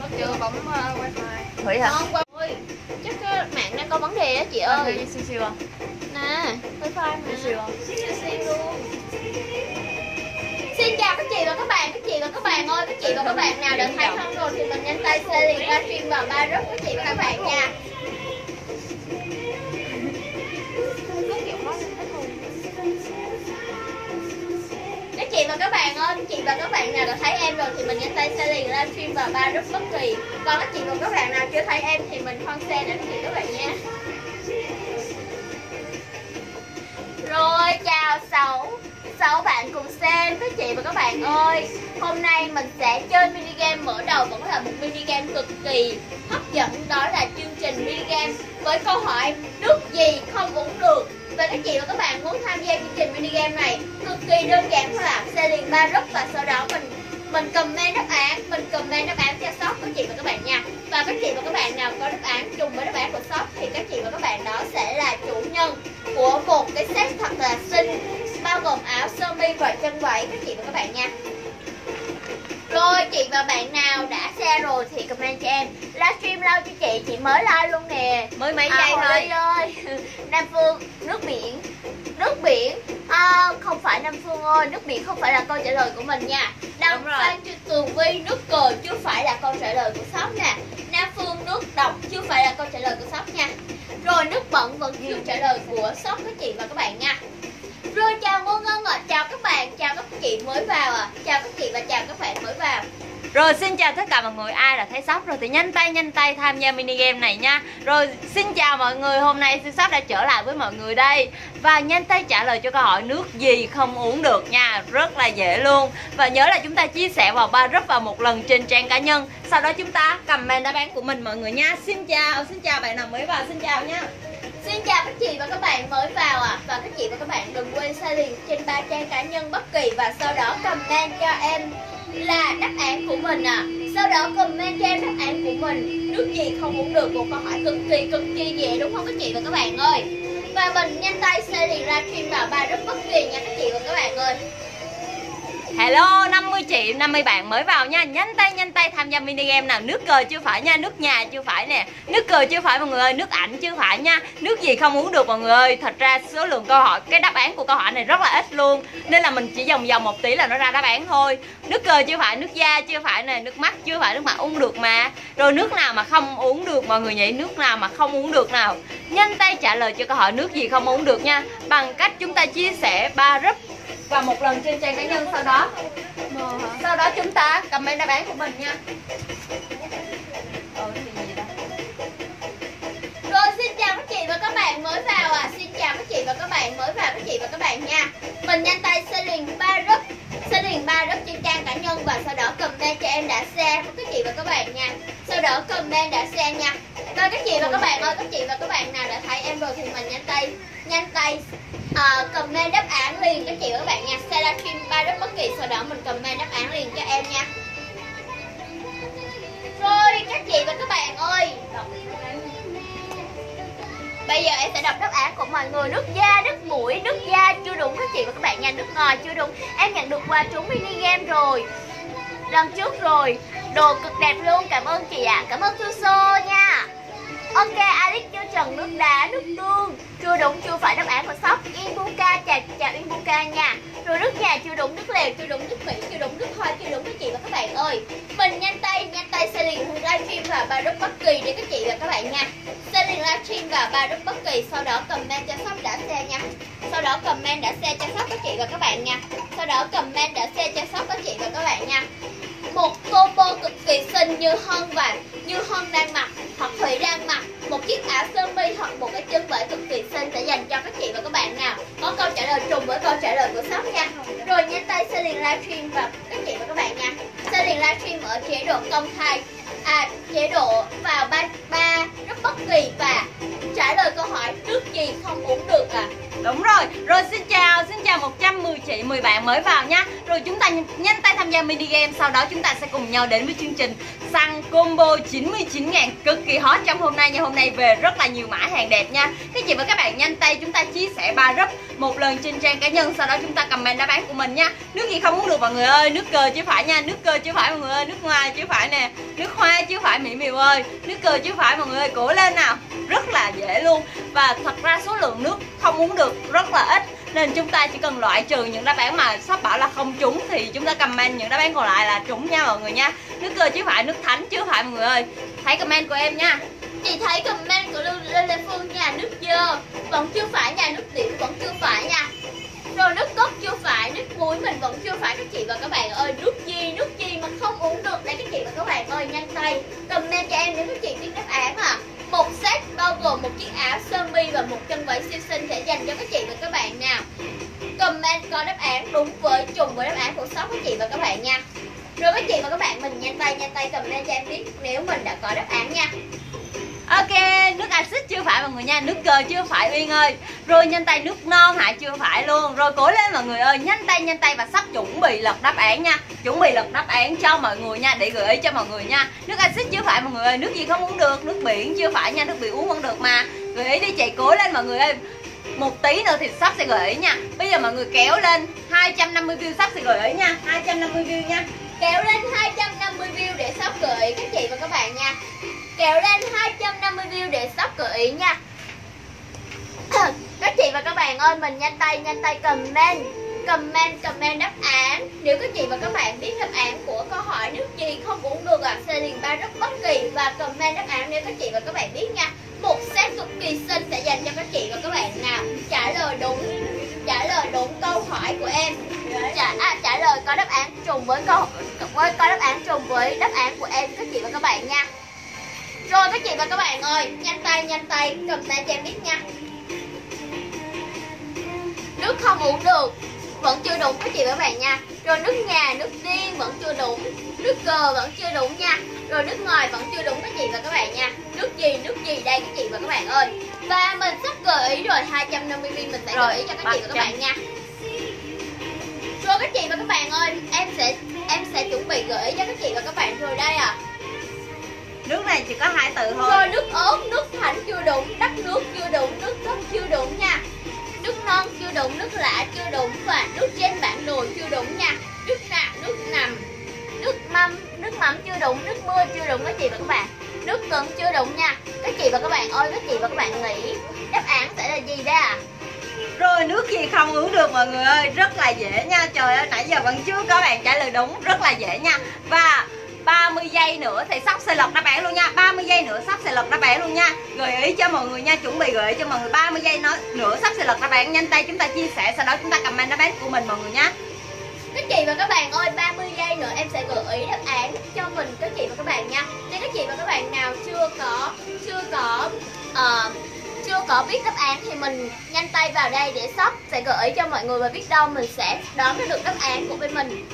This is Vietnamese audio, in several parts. Nó chưa bấm wifi. Thủy hả? Không, ơi, chắc cái mạng đang có vấn đề á chị ơi. Đi siêu siêu à? Nè, wifi mà. Siêu siêu luôn. Xin chào các chị và các bạn, ơi, các chị và các bạn nào đã thấy xong rồi thì mình nhanh tay share liền livestream vào ba group các chị và các bạn nha. Chị và các bạn ơi, chị và các bạn nào đã thấy em rồi thì mình nhấn tay share liền livestream vào ba group bất kỳ. Còn các chị và các bạn nào chưa thấy em thì mình khoan share để chị các bạn nha. Rồi chào 6 bạn cùng xem các chị và các bạn ơi. Hôm nay mình sẽ chơi mini game, mở đầu vẫn là một mini game cực kỳ hấp dẫn, đó là chương trình mini game với câu hỏi nước gì không uống được. Và các chị và các bạn muốn tham gia chương trình mini game này cực kỳ đơn giản thôi ạ. Share liền 3 group và sau đó mình comment đáp án, cho shop của chị và các bạn nha. Và các chị và các bạn nào có đáp án chung với đáp án của shop thì các chị và các bạn đó sẽ là chủ nhân của một cái set thật là xinh, bao gồm áo sơ mi và chân váy các chị và các bạn nha. Rồi chị và bạn nào đã share rồi thì comment cho em. Livestream lâu cho chị mới like luôn nè. Mới mấy giây thôi ơi. Nam Phương, nước biển. Nước biển à, không phải Nam Phương ơi, nước biển không phải là câu trả lời của mình nha. Đăng Phan Tường Vi, nước cờ chưa phải là câu trả lời của shop nè. Nam Phương, nước độc chưa phải là câu trả lời của shop nha. Rồi nước bẩn vẫn chưa trả lời của shop các chị và các bạn nha. Rồi chào Ngô Ngân ạ, chào các bạn, chào các chị mới vào ạ, chào các chị và chào các bạn mới vào. Rồi xin chào tất cả mọi người, ai đã thấy shop rồi thì nhanh tay tham gia mini game này nha. Rồi xin chào mọi người, hôm nay shop đã trở lại với mọi người đây. Và nhanh tay trả lời cho câu hỏi nước gì không uống được nha, rất là dễ luôn. Và nhớ là chúng ta chia sẻ vào 3 group và một lần trên trang cá nhân. Sau đó chúng ta comment đáp án của mình mọi người nha. Xin chào bạn nào mới vào, xin chào nha. Xin chào các chị và các bạn mới vào ạ. Và các chị và các bạn đừng quên share liền trên 3 trang cá nhân bất kỳ. Và sau đó comment cho em là đáp án của mình ạ. Sau đó comment cho em đáp án của mình. Nước gì không uống được, một câu hỏi cực kỳ dễ đúng không các chị và các bạn ơi. Và mình nhanh tay share liền ra stream vào 3 group bất kỳ nha các chị và các bạn ơi. Hello 50 chị, 50 bạn mới vào nha. Nhanh tay tham gia mini game nào. Nước cờ chưa phải nha, nước nhà chưa phải nè. Nước cờ chưa phải mọi người ơi, nước ảnh chưa phải nha. Nước gì không uống được mọi người ơi. Thật ra số lượng câu hỏi, cái đáp án của câu hỏi này rất là ít luôn. Nên là mình chỉ vòng một tí là nó ra đáp án thôi. Nước cờ chưa phải, nước da chưa phải nè. Nước mắt chưa phải, nước mặt uống được mà. Rồi nước nào mà không uống được mọi người nhỉ? Nước nào mà không uống được nào? Nhanh tay trả lời cho câu hỏi nước gì không uống được nha. Bằng cách chúng ta chia sẻ 3 group và một lần trên trang cá nhân, sau đó chúng ta comment đáp án của mình nha. Rồi xin chào các chị và các bạn mới vào ạ. Các chị và các bạn nha. Mình nhanh tay share liền 3 group, trên trang cá nhân và sau đó comment cho em đã share với các chị và các bạn nha. Sau đó comment đã share nha. Rồi các chị và các bạn ơi, các chị và các bạn nào đã thấy em rồi thì mình nhanh tay comment đáp án liền các chị và các bạn nha. Share livestream 3 group bất kỳ, sau đó mình comment đáp án liền cho em nha. Rồi các chị và các bạn ơi, bây giờ em sẽ đọc đáp án của mọi người. Nước da, nước mũi, nước da chưa đúng các chị và các bạn nha. Nước ngò chưa đúng. Em nhận được quà trúng mini game rồi, lần trước rồi. Đồ cực đẹp luôn, cảm ơn chị ạ. Cảm ơn Thu Sô nha. Ok, Alex chưa trần, nước đá, nước tương chưa đúng, chưa phải đáp án của shop. Yên Buka, chào Yên Buka nha. Rồi nước nhà chưa đúng, nước lèo chưa đúng, nước Mỹ chưa đúng, nước hoa chưa đúng các chị và các bạn ơi. Mình nhanh tay share liền livestream và ba group bất kỳ để các chị và các bạn nha. Share liền livestream và ba group bất kỳ, sau đó comment cho shop đã share nha. Sau đó comment đã share cho shop các chị và các bạn nha. Sau đó comment đã share cho shop các chị và các bạn nha. Một combo cực kỳ xinh như Hân đang mặc hoặc Thủy đang mặc, một chiếc áo sơ mi hoặc một cái chân váy cực kỳ xinh sẽ dành cho các chị và các bạn nào có câu trả lời trùng với câu trả lời của shop nha. Rồi nhanh tay share liền livestream và các chị và các bạn nha. Share liền livestream ở chế độ công khai, chế độ vào ba group bất kỳ và trả lời câu hỏi nước gì không uống được Đúng rồi. Rồi xin chào 110 chị 10 bạn mới vào nha. Rồi chúng ta nhanh tay tham gia mini game, sau đó chúng ta sẽ cùng nhau đến với chương trình săn combo 99.000 cực kỳ hot trong hôm nay nha. Hôm nay về rất là nhiều mã hàng đẹp nha. Các chị và các bạn nhanh tay chúng ta chia sẻ ba group một lần trên trang cá nhân, sau đó chúng ta comment đáp án của mình nha. Nước gì không uống được mọi người ơi, nước cờ chứ phải nha, nước cờ chứ phải mọi người ơi, nước hoa chứ phải nè, nước hoa chứ phải mỹ miều ơi, nước cờ chứ phải mọi người ơi, cổ lên nào. Rất là dễ luôn, và thật ra số lượng nước không uống được rất là ít, nên chúng ta chỉ cần loại trừ những đáp án mà shop bảo là không trúng thì chúng ta comment những đáp án còn lại là trúng nha mọi người nha. Nước cơ chứ phải, nước thánh chứ phải mọi người ơi. Thấy comment của em nha. Chị thấy comment của Lê Phương nha, nước dơ vẫn chưa phải nha, nước tiểu vẫn chưa phải nha. Rồi nước cốt chưa phải, nước muối mình vẫn chưa phải các chị và các bạn ơi. Nước gì mà không uống được đây các chị và các bạn ơi, nhanh tay comment cho em để các chị biết đáp án à. Một set bao gồm một chiếc áo sơ mi và một chân váy siêu xinh sẽ dành cho các chị và các bạn nào. Comment có đáp án đúng với trùng với đáp án của shop các chị và các bạn nha. Rồi các chị và các bạn mình nhanh tay comment cho em biết nếu mình đã có đáp án nha. Ok, nước axit chưa phải mọi người nha, nước cờ chưa phải Uyên ơi. Rồi nhanh tay nước non hả, chưa phải luôn. Rồi cố lên mọi người ơi, nhanh tay và sắp chuẩn bị lật đáp án nha. Chuẩn bị lật đáp án cho mọi người nha, để gợi ý cho mọi người nha. Nước axit chưa phải mọi người ơi, nước gì không uống được, nước biển chưa phải nha, nước biển uống vẫn được mà. Gợi ý đi chị, cố lên mọi người ơi. Một tí nữa thì sắp sẽ gợi ý nha. Bây giờ mọi người kéo lên 250 view sắp sẽ gợi ý nha, 250 view nha. Kéo lên 250 view để sắp gợi ý các chị và các bạn nha. Kéo lên 250 view để shop gợi ý nha. Các chị và các bạn ơi, mình nhanh tay comment đáp án. Nếu các chị và các bạn biết đáp án của câu hỏi nước gì không uống được ạ, sẽ liền ba rất bất kỳ và comment đáp án nếu các chị và các bạn biết nha. Một set cực kỳ xinh sẽ dành cho các chị và các bạn nào trả lời đúng câu hỏi của em. Trả lời có đáp án trùng với đáp án của em các chị và các bạn nha. Rồi các chị và các bạn ơi, nhanh tay comment cho em biết nha. Nước không uống được vẫn chưa đúng các chị và các bạn nha. Rồi nước nhà, nước tiên vẫn chưa đúng, nước cờ vẫn chưa đúng nha. Rồi nước ngoài vẫn chưa đúng các chị và các bạn nha. Nước gì đây các chị và các bạn ơi. Và mình sắp gợi ý rồi, 250 viên mình sẽ gợi ý cho các chị và các bạn nha. Rồi các chị và các bạn ơi, em sẽ chuẩn bị gợi ý cho các chị và các bạn rồi đây ạ. Nước này chỉ có 2 từ thôi. Rồi nước ớt, nước thánh chưa đúng, đất nước chưa đúng, nước cốt chưa đúng nha. Nước non chưa đúng, nước lạ chưa đúng và nước trên bản đồ chưa đúng nha. Nước nạp, nước nằm, nước mắm chưa đúng, nước mưa chưa đúng các chị và các bạn. Nước cứng chưa đúng nha. Các chị và các bạn ơi, các chị và các bạn nghĩ đáp án sẽ là gì đây ạ? Rồi nước gì không uống được mọi người ơi, rất là dễ nha. Trời ơi, nãy giờ vẫn chưa có bạn trả lời đúng, rất là dễ nha. Và 30 giây nữa thì sắp sẽ lật đáp án luôn nha. 30 giây nữa sắp sẽ lật đáp án luôn nha. Gợi ý cho mọi người nha, chuẩn bị gợi ý cho mọi người. 30 giây nữa sắp sẽ lật đáp án, nhanh tay chúng ta chia sẻ, sau đó chúng ta comment đáp án của mình mọi người nha. Các chị và các bạn ơi, 30 giây nữa em sẽ gợi ý đáp án cho mình các chị và các bạn nha. Nên các chị và các bạn nào chưa có biết đáp án thì mình nhanh tay vào đây để shop sẽ gợi ý cho mọi người, và biết đâu mình sẽ đón được đáp án của bên mình.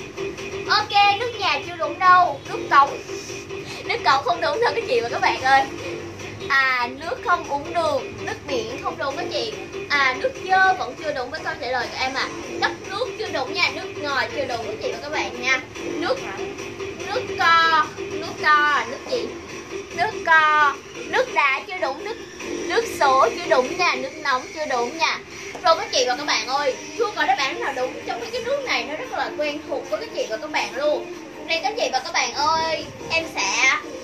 Ok, nước nhà chưa đúng đâu, nước cống không đúng đâu các chị và các bạn ơi. Nước không uống được, nước biển không đúng các chị. Nước dơ vẫn chưa đúng với câu trả lời của em ạ. Đất nước chưa đúng nha, nước ngòi chưa đúng các chị và các bạn nha. Nước co, nước gì? Nước co, nước đá chưa đúng, nước số chưa đúng nha, nước nóng chưa đúng nha. Rồi các chị và các bạn ơi, chưa có đáp án nào đúng trong cái nước này, nó rất là quen thuộc với các chị và các bạn luôn. Nên các chị và các bạn ơi,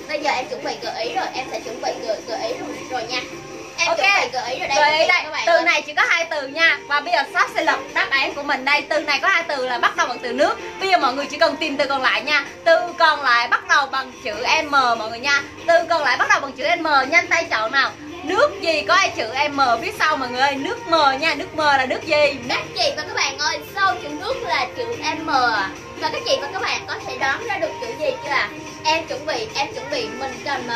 bây giờ em chuẩn bị gợi ý rồi, em sẽ chuẩn bị gợi ý rồi nha. Em okay. Chuẩn bị gợi ý rồi đây. Gợi ý đây. Các bạn từ ơi. Này chỉ có 2 từ nha. Và bây giờ shop sẽ lập đáp án của mình đây. Từ này có 2 từ là bắt đầu bằng từ nước. Bây giờ mọi người chỉ cần tìm từ còn lại nha. Từ còn lại bắt đầu bằng chữ M mọi người nha. Từ còn lại bắt đầu bằng chữ M, nhanh tay chọn nào. Nước gì có chữ M phía sau mọi người ơi, nước M nha, nước M là nước gì? Các chị và các bạn ơi, sau chữ nước là chữ M. Và các chị và các bạn có thể đoán ra được chữ gì chưa ạ? Em chuẩn bị mình cần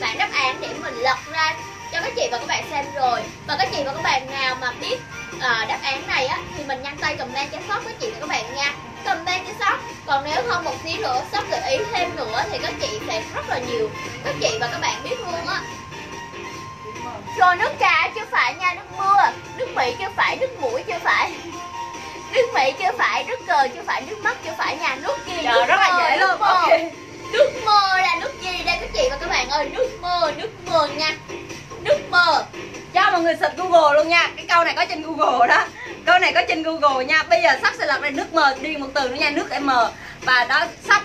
bản đáp án để mình lật ra cho các chị và các bạn xem rồi. Và các chị và các bạn nào mà biết đáp án này á thì mình nhanh tay comment cho shop các chị và các bạn nha. Comment cho shop. Còn nếu không một tí nữa shop gợi ý thêm nữa thì các chị sẽ rất là nhiều. Các chị và các bạn biết luôn á. Rồi nước trà chưa phải nha, nước mưa, nước Mỹ chưa phải, nước mũi chưa phải, nước Mỹ chưa phải, nước cờ chưa phải, nước mắt chưa phải nha. Nước gì? Trời, rất là dễ luôn. Nước mơ là nước gì đây các chị và các bạn ơi? Nước mơ nha, nước mơ. Cho mọi người search Google luôn nha. Cái câu này có trên Google đó. Câu này có trên Google nha. Bây giờ sắp sẽ lật ra nước mờ đi một từ nữa nha, nước M. Và đó sắp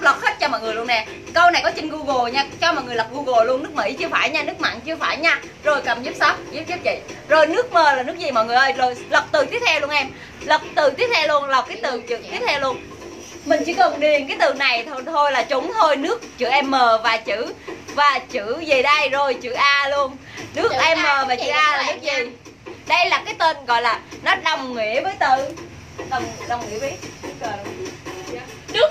lật hết cho mọi người luôn nè. Câu này có trên Google nha, cho mọi người lật Google luôn. Nước Mỹ chưa phải nha, nước mặn chưa phải nha. Rồi cầm giúp sắp, giúp chị. Rồi nước M là nước gì mọi người ơi? Rồi lật từ tiếp theo luôn em. Lật từ tiếp theo luôn, lọc cái từ tiếp theo luôn. Mình chỉ cần điền cái từ này thôi là trúng thôi. Nước chữ M và chữ gì đây? Rồi chữ A luôn. Nước chữ M và chữ A là nước gì? Đây là cái tên gọi là nó đồng nghĩa với từ đồng nghĩa với nước.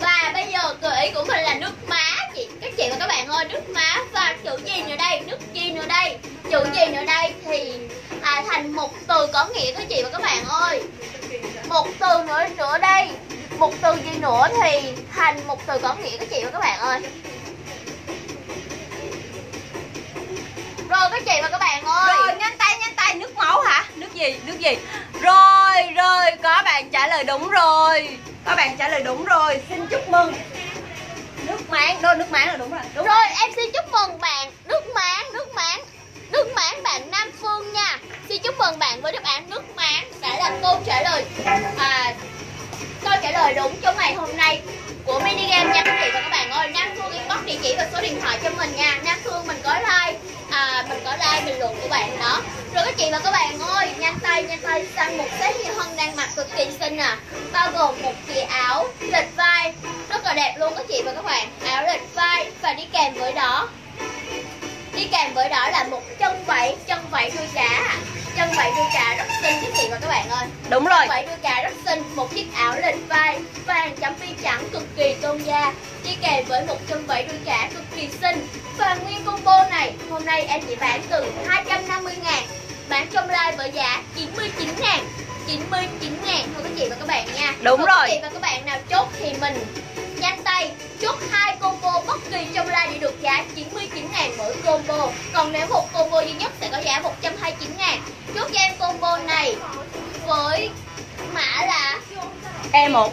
Và bây giờ gợi ý của mình là nước má chị, các chị và các bạn ơi. Nước má và chữ gì nữa đây? Nước gì nữa đây? Chữ gì nữa đây? Thì thành một từ có nghĩa các chị và các bạn ơi. Một từ nữa đây. Một từ gì nữa thì thành một từ có nghĩa các chị và các bạn ơi. Rồi các chị và các bạn ơi. Rồi nhanh tay nước máu hả? Nước gì? Rồi có bạn trả lời đúng rồi. Xin chúc mừng. Nước máng, đôi nước máng là đúng rồi. Đúng rồi, em xin chúc mừng bạn nước máng bạn Nam Phương nha. Xin chúc mừng bạn với đáp án nước máng đã là câu trả lời đúng trong ngày hôm nay của mini game nha các chị và các bạn ơi. Nam Phương inbox địa chỉ và số điện thoại cho mình nha. Nam Phương mình có like, bình luận của bạn đó. Rồi các chị và các bạn ơi, nhanh tay săn một set nhiều hơn đang mặc cực kỳ xinh à, bao gồm một chiếc áo lệch vai rất là đẹp luôn các chị và các bạn. Áo lệch vai và đi kèm với đó là một chân vẫy đuôi cá. Chân vẫy đuôi cá rất xinh các chị và các bạn ơi. Đúng rồi. Chân vẫy đuôi cá rất xinh, một chiếc áo lệch vai vàng chấm bi trắng cực kỳ tôn da, đi kèm với một chân vẫy đuôi cá cực kỳ xinh. Và nguyên combo này hôm nay em chỉ bán từ 250.000, bán trong live với giá 99.000 thôi các chị và các bạn nha. Đúng rồi. Các chị và các bạn nào chốt thì mình nhanh tay chốt 2 combo bất kỳ trong live để được giá 99.000 mỗi combo. Còn nếu một combo duy nhất sẽ có giá 129.000. Chốt cho em combo này với mã là E1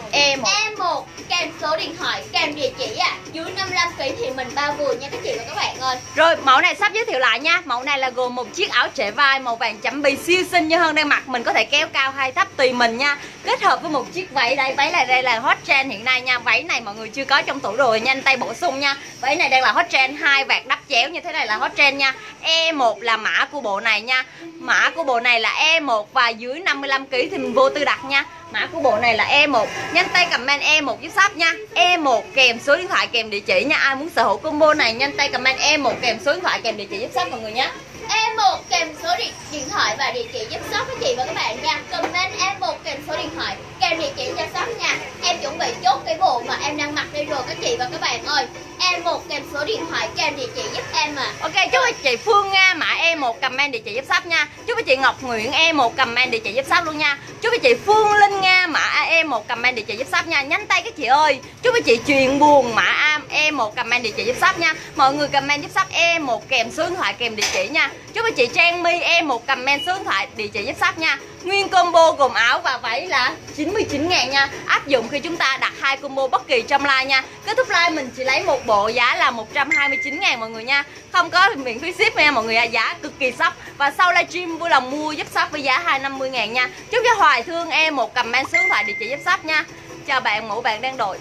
kèm số điện thoại kèm địa chỉ à. Dưới 55 kg thì mình bao vừa nha các chị và các bạn ơi. Rồi mẫu này sắp giới thiệu lại nha. Mẫu này là gồm một chiếc áo trễ vai màu vàng chấm bi siêu xinh như Hân đang mặc. Mình có thể kéo cao hay thấp tùy mình nha. Kết hợp với một chiếc váy đây. Váy này đây là hot trend hiện nay nha. Váy này mọi người chưa có trong tủ đồ, nhanh tay bổ sung nha. Váy này đang là hot trend, 2 vạt đắp chéo như thế này là hot trend nha. E1 là mã của bộ này nha. Mã của bộ này là E1 và dưới 55 kg thì mình vô tư đặt nha. Mã của bộ này là E1. Nhanh tay comment E1 giúp shop nha. E1 kèm số điện thoại kèm địa chỉ nha. Ai muốn sở hữu combo này nhanh tay comment E1 kèm số điện thoại kèm địa chỉ giúp shop mọi người nhé. E1 kèm số điện thoại và địa chỉ giúp shop các chị và các bạn nha. Comment E1 kèm số điện thoại kèm địa chỉ cho shop nha. Em chuẩn bị chốt cái bộ mà em đang mặc đây rồi các chị và các bạn ơi. E1 kèm số điện thoại kèm địa chỉ giúp em à. Ok, chúc anh chị Phương Nga mã E1 comment địa chỉ giúp shop nha. Chúc anh chị Ngọc Nguyễn E1 comment địa chỉ giúp shop luôn nha. Chúc anh chị Phương Linh Nga mã E1 comment địa chỉ giúp shop nha. Nhanh tay các chị ơi. Chúc anh chị Chuyện Buồn mã E1 comment địa chỉ giúp shop nha. Mọi người comment giúp shop E1 kèm số điện thoại kèm địa chỉ nha. Chúc anh chị Trang My E1 comment số điện thoại địa chỉ giúp shop nha. Nguyên combo gồm áo và váy là 99.000 nha. Áp dụng khi chúng ta đặt 2 combo bất kỳ trong live nha. Kết thúc live mình chỉ lấy một bộ giá là 129.000 mọi người nha. Không có miễn phí ship nha mọi người à. Giá cực kỳ sốc. Và sau livestream vui lòng mua giúp shop với giá 250.000 nha. Chúc cho Hoài Thương E1 comment số điện thoại địa chỉ giúp shop nha. Chào bạn, mũ bạn đang đội.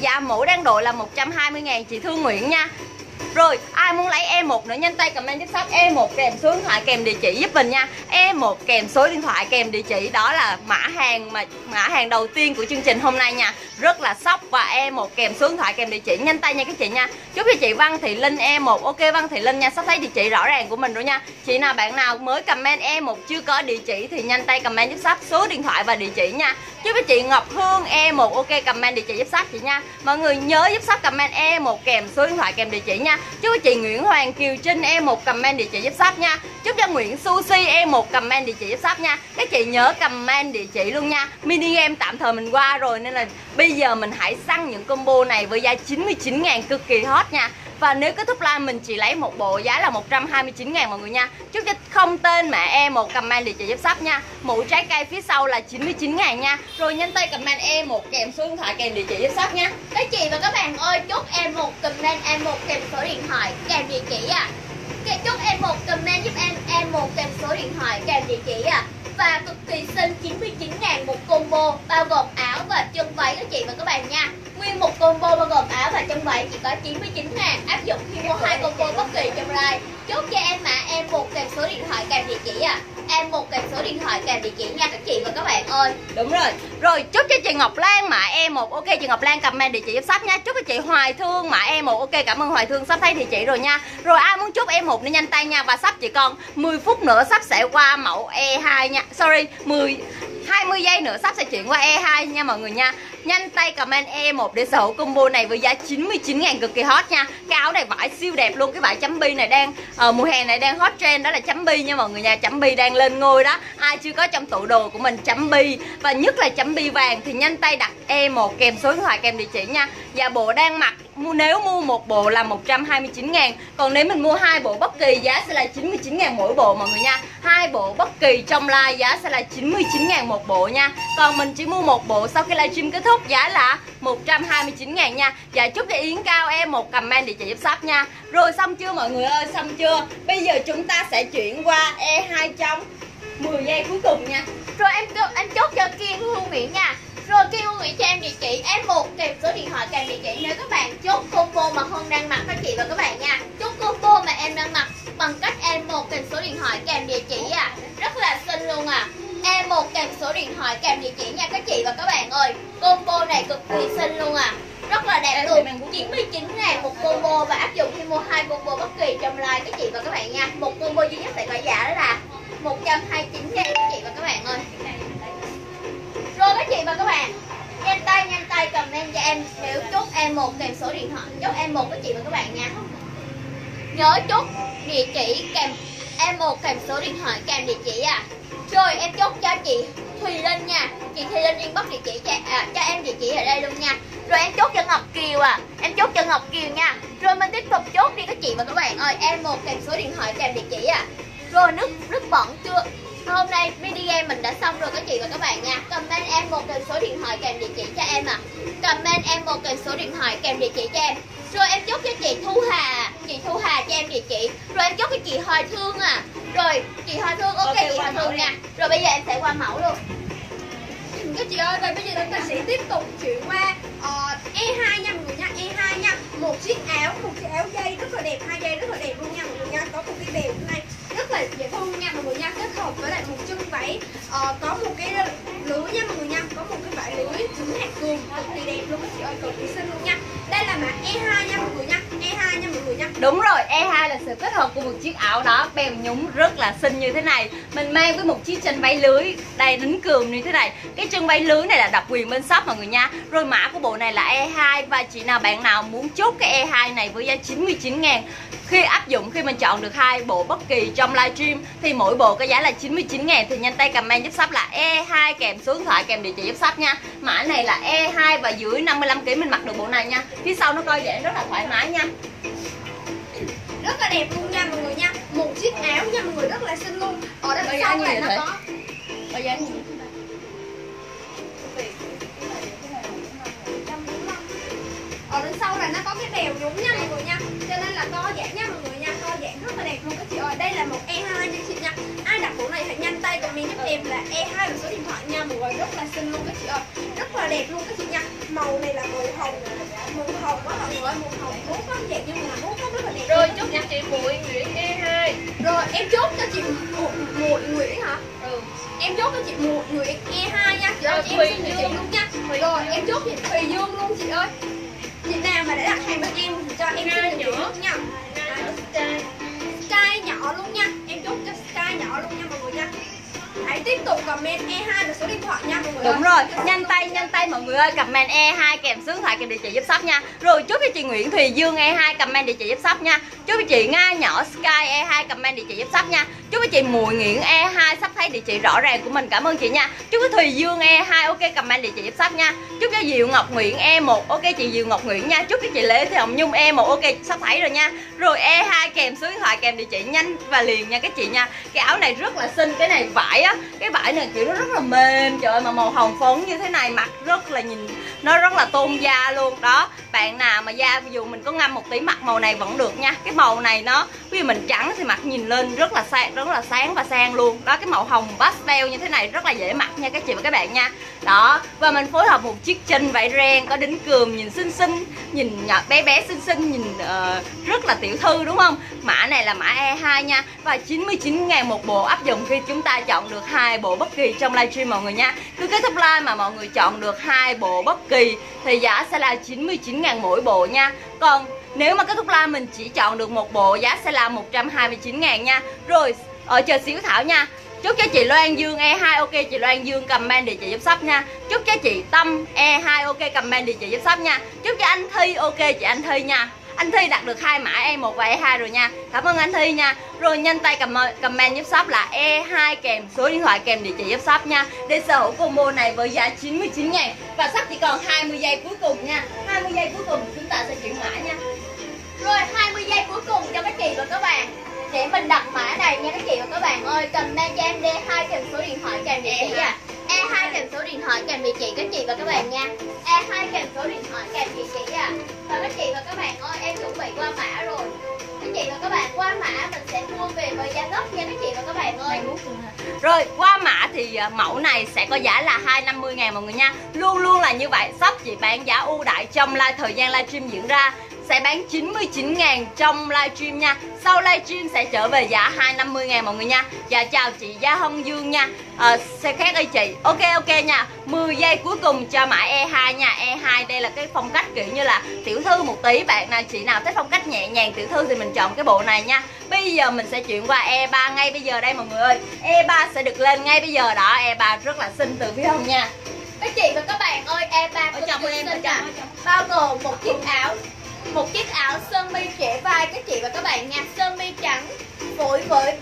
Dạ mũ đang đội là 120.000 chị Thương Nguyễn nha. Rồi, ai muốn lấy E1 nữa nhanh tay comment giúp shop E1 kèm số điện thoại kèm địa chỉ giúp mình nha. E1 kèm số điện thoại kèm địa chỉ đó là mã hàng đầu tiên của chương trình hôm nay nha. Rất là sốc và E1 kèm số điện thoại kèm địa chỉ nhanh tay nha các chị nha. Chúc cho chị Văn Thị Linh E1. Ok Văn Thị Linh nha, sắp thấy địa chỉ rõ ràng của mình rồi nha. Chị nào bạn nào mới comment E1 chưa có địa chỉ thì nhanh tay comment giúp shop số điện thoại và địa chỉ nha. Chúc cho chị Ngọc Hương E1. Ok comment địa chỉ giúp shop chị nha. Mọi người nhớ giúp shop comment E1 kèm số điện thoại kèm địa chỉ nha. Chúc chị Nguyễn Hoàng Kiều Trinh E1 comment địa chỉ giúp shop nha. Chúc cho Nguyễn Sushi E1 comment địa chỉ giúp shop nha. Các chị nhớ comment địa chỉ luôn nha. Mini game tạm thời mình qua rồi nên là bây giờ mình hãy săn những combo này với giá 99.000 cực kỳ hot nha. Và nếu kết thúc live mình chỉ lấy một bộ giá là 129.000 mọi người nha. Chúc cho không tên mã em một comment địa chỉ giúp shop nha. Mũ trái cây phía sau là 99.000 nha. Rồi nhanh tay comment em một kèm số điện thoại kèm địa chỉ giúp shop nha. Các chị và các bạn ơi, chúc em một comment em một kèm số điện thoại kèm địa chỉ ạ. Chúc em một comment giúp em một kèm số điện thoại kèm địa chỉ ạ. Và cực kỳ xinh 99.000 một combo bao gồm áo và chân váy các chị và các bạn nha. Nguyên một combo bao gồm áo và chân váy chỉ có 99.000, áp dụng khi mua 2 combo bất kỳ trong live. Chốt cho em mã em một kèm số điện thoại kèm địa chỉ ạ. Em một kèm số điện thoại kèm địa chỉ nha các chị và các bạn ơi. Đúng rồi. Rồi chúc cho chị Ngọc Lan mã em một. Ok, chị Ngọc Lan comment địa chỉ giúp shop nha. Chúc cho chị Hoài Thương mã em một. Ok, cảm ơn Hoài Thương, sắp thấy địa chỉ rồi nha. Rồi ai muốn chúc em một nên nhanh tay nha. Và sắp chỉ còn 10 phút nữa sắp sẽ qua mẫu E2 nha. Sorry, 20 giây nữa sắp sẽ chuyển qua E2 nha mọi người nha. Nhanh tay comment E1 để sở hữu combo này với giá 99.000 cực kỳ hot nha. Cái áo này vải siêu đẹp luôn, cái vải chấm bi này đang mùa hè này đang hot trend đó là chấm bi nha mọi người nha. Chấm bi đang lên ngôi đó. Ai chưa có trong tủ đồ của mình chấm bi và nhất là chấm bi vàng thì nhanh tay đặt E1 kèm số điện thoại kèm địa chỉ nha. Và bộ đang mặc nếu mua một bộ là 129.000, còn nếu mình mua 2 bộ bất kỳ giá sẽ là 99.000 mỗi bộ mọi người nha. 2 bộ bất kỳ trong live giá sẽ là 99.000 một bộ nha. Còn mình chỉ mua một bộ sau khi livestream kết thúc giá là 129.000 nha. Và chúc cho Yến Cao em một comment địa chỉ giúp shop nha. Rồi xong chưa mọi người ơi, xong chưa? Bây giờ chúng ta sẽ chuyển qua E2 trong 10 giây cuối cùng nha. Rồi em chốt cho Kiên Hương Nguyễn nha. Rồi kêu Nguyễn Trang địa chỉ em một kèm số điện thoại kèm địa chỉ nếu các bạn chốt combo mà Hương đang mặc các chị và các bạn nha. Chốt combo mà em đang mặc bằng cách em một kèm số điện thoại kèm địa chỉ à. Rất là xinh luôn à. Em một kèm số điện thoại kèm địa chỉ nha các chị và các bạn ơi. Combo này cực kỳ xinh luôn à. Rất là đẹp luôn. 99.000 một combo và áp dụng khi mua 2 combo bất kỳ trong live các chị và các bạn nha. Một combo duy nhất tại gọi giá đó là 129.000 các chị và các bạn ơi. Rồi các chị và các bạn, nhanh tay comment cho em nếu chốt em một kèm số điện thoại, chốt em một các chị và các bạn nha. Nhớ chốt địa chỉ kèm em một kèm số điện thoại kèm địa chỉ à. Rồi em chốt cho chị Thùy Linh nha. Chị Thùy Linh inbox địa chỉ cho em địa chỉ ở đây luôn nha. Rồi em chốt cho Ngọc Kiều à. Em chốt cho Ngọc Kiều nha. Rồi mình tiếp tục chốt đi các chị và các bạn ơi, em một kèm số điện thoại kèm địa chỉ à. Rồi nước bẩn chưa? Hôm nay video mình đã xong rồi các chị và các bạn nha. Comment em một kèm số điện thoại kèm địa chỉ cho em à. Comment em một kèm số điện thoại kèm địa chỉ cho em. Rồi em chốt cho chị Thu Hà. Chị Thu Hà cho em địa chỉ. Rồi em chốt cho chị Hoài Thương à. Rồi chị Hoài Thương, ok chị Hoài Thương nha. Rồi bây giờ em sẽ qua mẫu luôn. Các chị ơi, bây giờ chúng ta sẽ tiếp tục chuyển qua E2 nha mọi người nha. E2 nha. Một chiếc áo dây rất là đẹp, 2 dây rất là đẹp luôn nha mọi người nha. Có một cái bèo này rất là dễ thương nha mọi người nha, kết hợp với lại một chân váy có một cái lưới nha mọi người nha, có một cái vải lưới trứng hạt cườm cực kỳ đẹp luôn các chị ơi, cực kỳ xinh luôn nha. Đây là mã E2 nha mọi người nha, E2 nha mọi người nha. Đúng rồi, E2 là sự kết hợp của một chiếc áo đó bèo nhúng rất là xinh như thế này, mình mang với một chiếc chân váy lưới đầy đính cườm như thế này. Cái chân váy lưới này là đặc quyền bên shop mọi người nha. Rồi mã của bộ này là E2 và chị nào bạn nào muốn chốt cái E2 này với giá 99.000 khi áp dụng khi mình chọn được 2 bộ bất kỳ trong livestream thì mỗi bộ có giá là 99.000 thì nhanh tay comment giúp shop là E2 kèm số điện thoại kèm địa chỉ giúp shop nha. Mã này là E2 và dưới 55kg mình mặc được bộ này nha. Phía sau nó coi giãn rất là thoải mái nha. Rất là đẹp luôn nha mọi người nha. Một chiếc áo nha mọi người, rất là xinh luôn. Ở đằng sau này nó có cái bèo nhúng nha mọi người nha, cho nên là co giãn nha mọi người nha, co giãn rất là đẹp luôn các chị ơi. Đây là một E2 nha chị nha. Ai đặt bộ này hãy nhanh tay comment giúp em là E2 và số điện thoại nha mọi người, rất là xinh luôn các chị ơi, rất là đẹp luôn các chị nha. Màu này là màu hồng quá mọi người ơi, màu hồng tốt quá, đẹp nhưng mà tốt quá, rất là đẹp. Rồi chốt cho chị Bùi Nguyễn E2. Rồi em chốt cho chị Bùi Nguyễn hả? Ừ. Em chốt cho chị Bùi Nguyễn E2 nha chị ơi, em xin cho chị luôn nha. Rồi em chốt chị Thùy Dương luôn chị ơi. Chị nào mà đã đặt hàng bên em thì cho em xin địa chỉ luôn nha. Sky nhỏ luôn nha. Em chốt cho Sky nhỏ luôn nha mọi người nha. Hãy tiếp tục comment E2 và số điện thoại nha mọi người. Đúng rồi, nhanh tay mọi người ơi, comment E2 kèm số điện thoại kèm địa chỉ giúp shop nha. Rồi chúc cho chị Nguyễn Thùy Dương E2 comment địa chỉ giúp shop nha. Chúc cho chị Nga Nhỏ Sky E2 comment địa chỉ giúp shop nha. Chúc cho chị Mùi Nguyễn E2 sắp thấy địa chỉ rõ ràng của mình. Cảm ơn chị nha. Chúc cho Thùy Dương E2 ok comment địa chỉ giúp shop nha. Chúc cho Diệu Ngọc Nguyễn E1 ok chị Diệu Ngọc Nguyễn nha. Chúc cho chị Lê Thị Hồng Nhung E1 ok sắp thấy rồi nha. Rồi E2 kèm số điện thoại kèm địa chỉ nhanh và liền nha các chị nha. Cái áo này rất là xinh, cái này vải á, cái vải này kiểu nó rất là mềm, trời ơi mà màu hồng phấn như thế này mặc rất là nhìn nó rất là tôn da luôn đó. Bạn nào mà da dù mình có ngâm một tí mặc màu này vẫn được nha. Cái màu này nó ví dụ mình trắng thì mặc nhìn lên rất là sáng và sang luôn đó. Cái màu hồng pastel như thế này rất là dễ mặc nha các chị và các bạn nha. Đó, và mình phối hợp một chiếc chinh vải ren có đính cườm nhìn xinh xinh, nhìn bé xinh xinh, nhìn rất là tiểu thư đúng không? Mã này là mã E2 nha, và 99.000 một bộ, áp dụng khi chúng ta chọn được 2 bộ bất kỳ trong livestream mọi người nha. Cứ kết thúc live mà mọi người chọn được 2 bộ bất kỳ thì giá sẽ là 99.000 mỗi bộ nha. Còn nếu mà kết thúc live mình chỉ chọn được 1 bộ giá sẽ là 129.000 nha. Rồi ở chợ Xíu Thảo nha. Chúc cho chị Loan Dương E2 ok chị Loan Dương comment địa chỉ giúp shop nha. Chúc cho chị Tâm E2 ok comment địa chỉ giúp shop nha. Chúc cho anh Thi ok chị anh Thi nha. Anh Thi đặt được 2 mã E1 và E2 rồi nha. Cảm ơn anh Thi nha. Rồi nhanh tay comment giúp shop là E2 kèm số điện thoại kèm địa chỉ giúp shop nha, để sở hữu combo này với giá 99.000. Và sắp chỉ còn 20 giây cuối cùng nha. 20 giây cuối cùng chúng ta sẽ chuyển mã nha. Rồi 20 giây cuối cùng cho các chị và các bạn. Để mình đặt mã này nha các chị và các bạn ơi. Comment cho em D2 kèm số điện thoại kèm địa chỉ ạ. E2 kèm số điện thoại kèm địa chỉ các chị và các bạn nha. E2 kèm số điện thoại kèm địa chỉ ạ. Và các chị và các bạn ơi, em chuẩn bị qua mã rồi. Các chị và các bạn qua mã mình sẽ mua về với giá gốc nha các chị và các bạn ơi. Rồi qua mã thì mẫu này sẽ có giá là 250.000 mọi người nha. Luôn luôn là như vậy, shop chị bán giá ưu đãi trong thời gian livestream diễn ra. Sẽ bán 99.000 trong livestream nha. Sau livestream sẽ trở về giá 250.000 mọi người nha. Dạ chào chị Gia Hồng Dương nha. Xe khác ơi chị. Ok nha. 10 giây cuối cùng cho mã E2 nha. E2 đây là cái phong cách kiểu như là tiểu thư một tí. Bạn nào chị nào thích phong cách nhẹ nhàng tiểu thư thì mình chọn cái bộ này nha. Bây giờ mình sẽ chuyển qua E3 ngay bây giờ đây mọi người ơi. E3 sẽ được lên ngay bây giờ đó. E3 rất là xinh từ phía Hồng nha. Các chị và các bạn ơi, E3 cực kỳ xinh à. Bao gồm một chiếc áo sơ mi trễ vai các chị và các bạn nha, sơ mi trắng phối với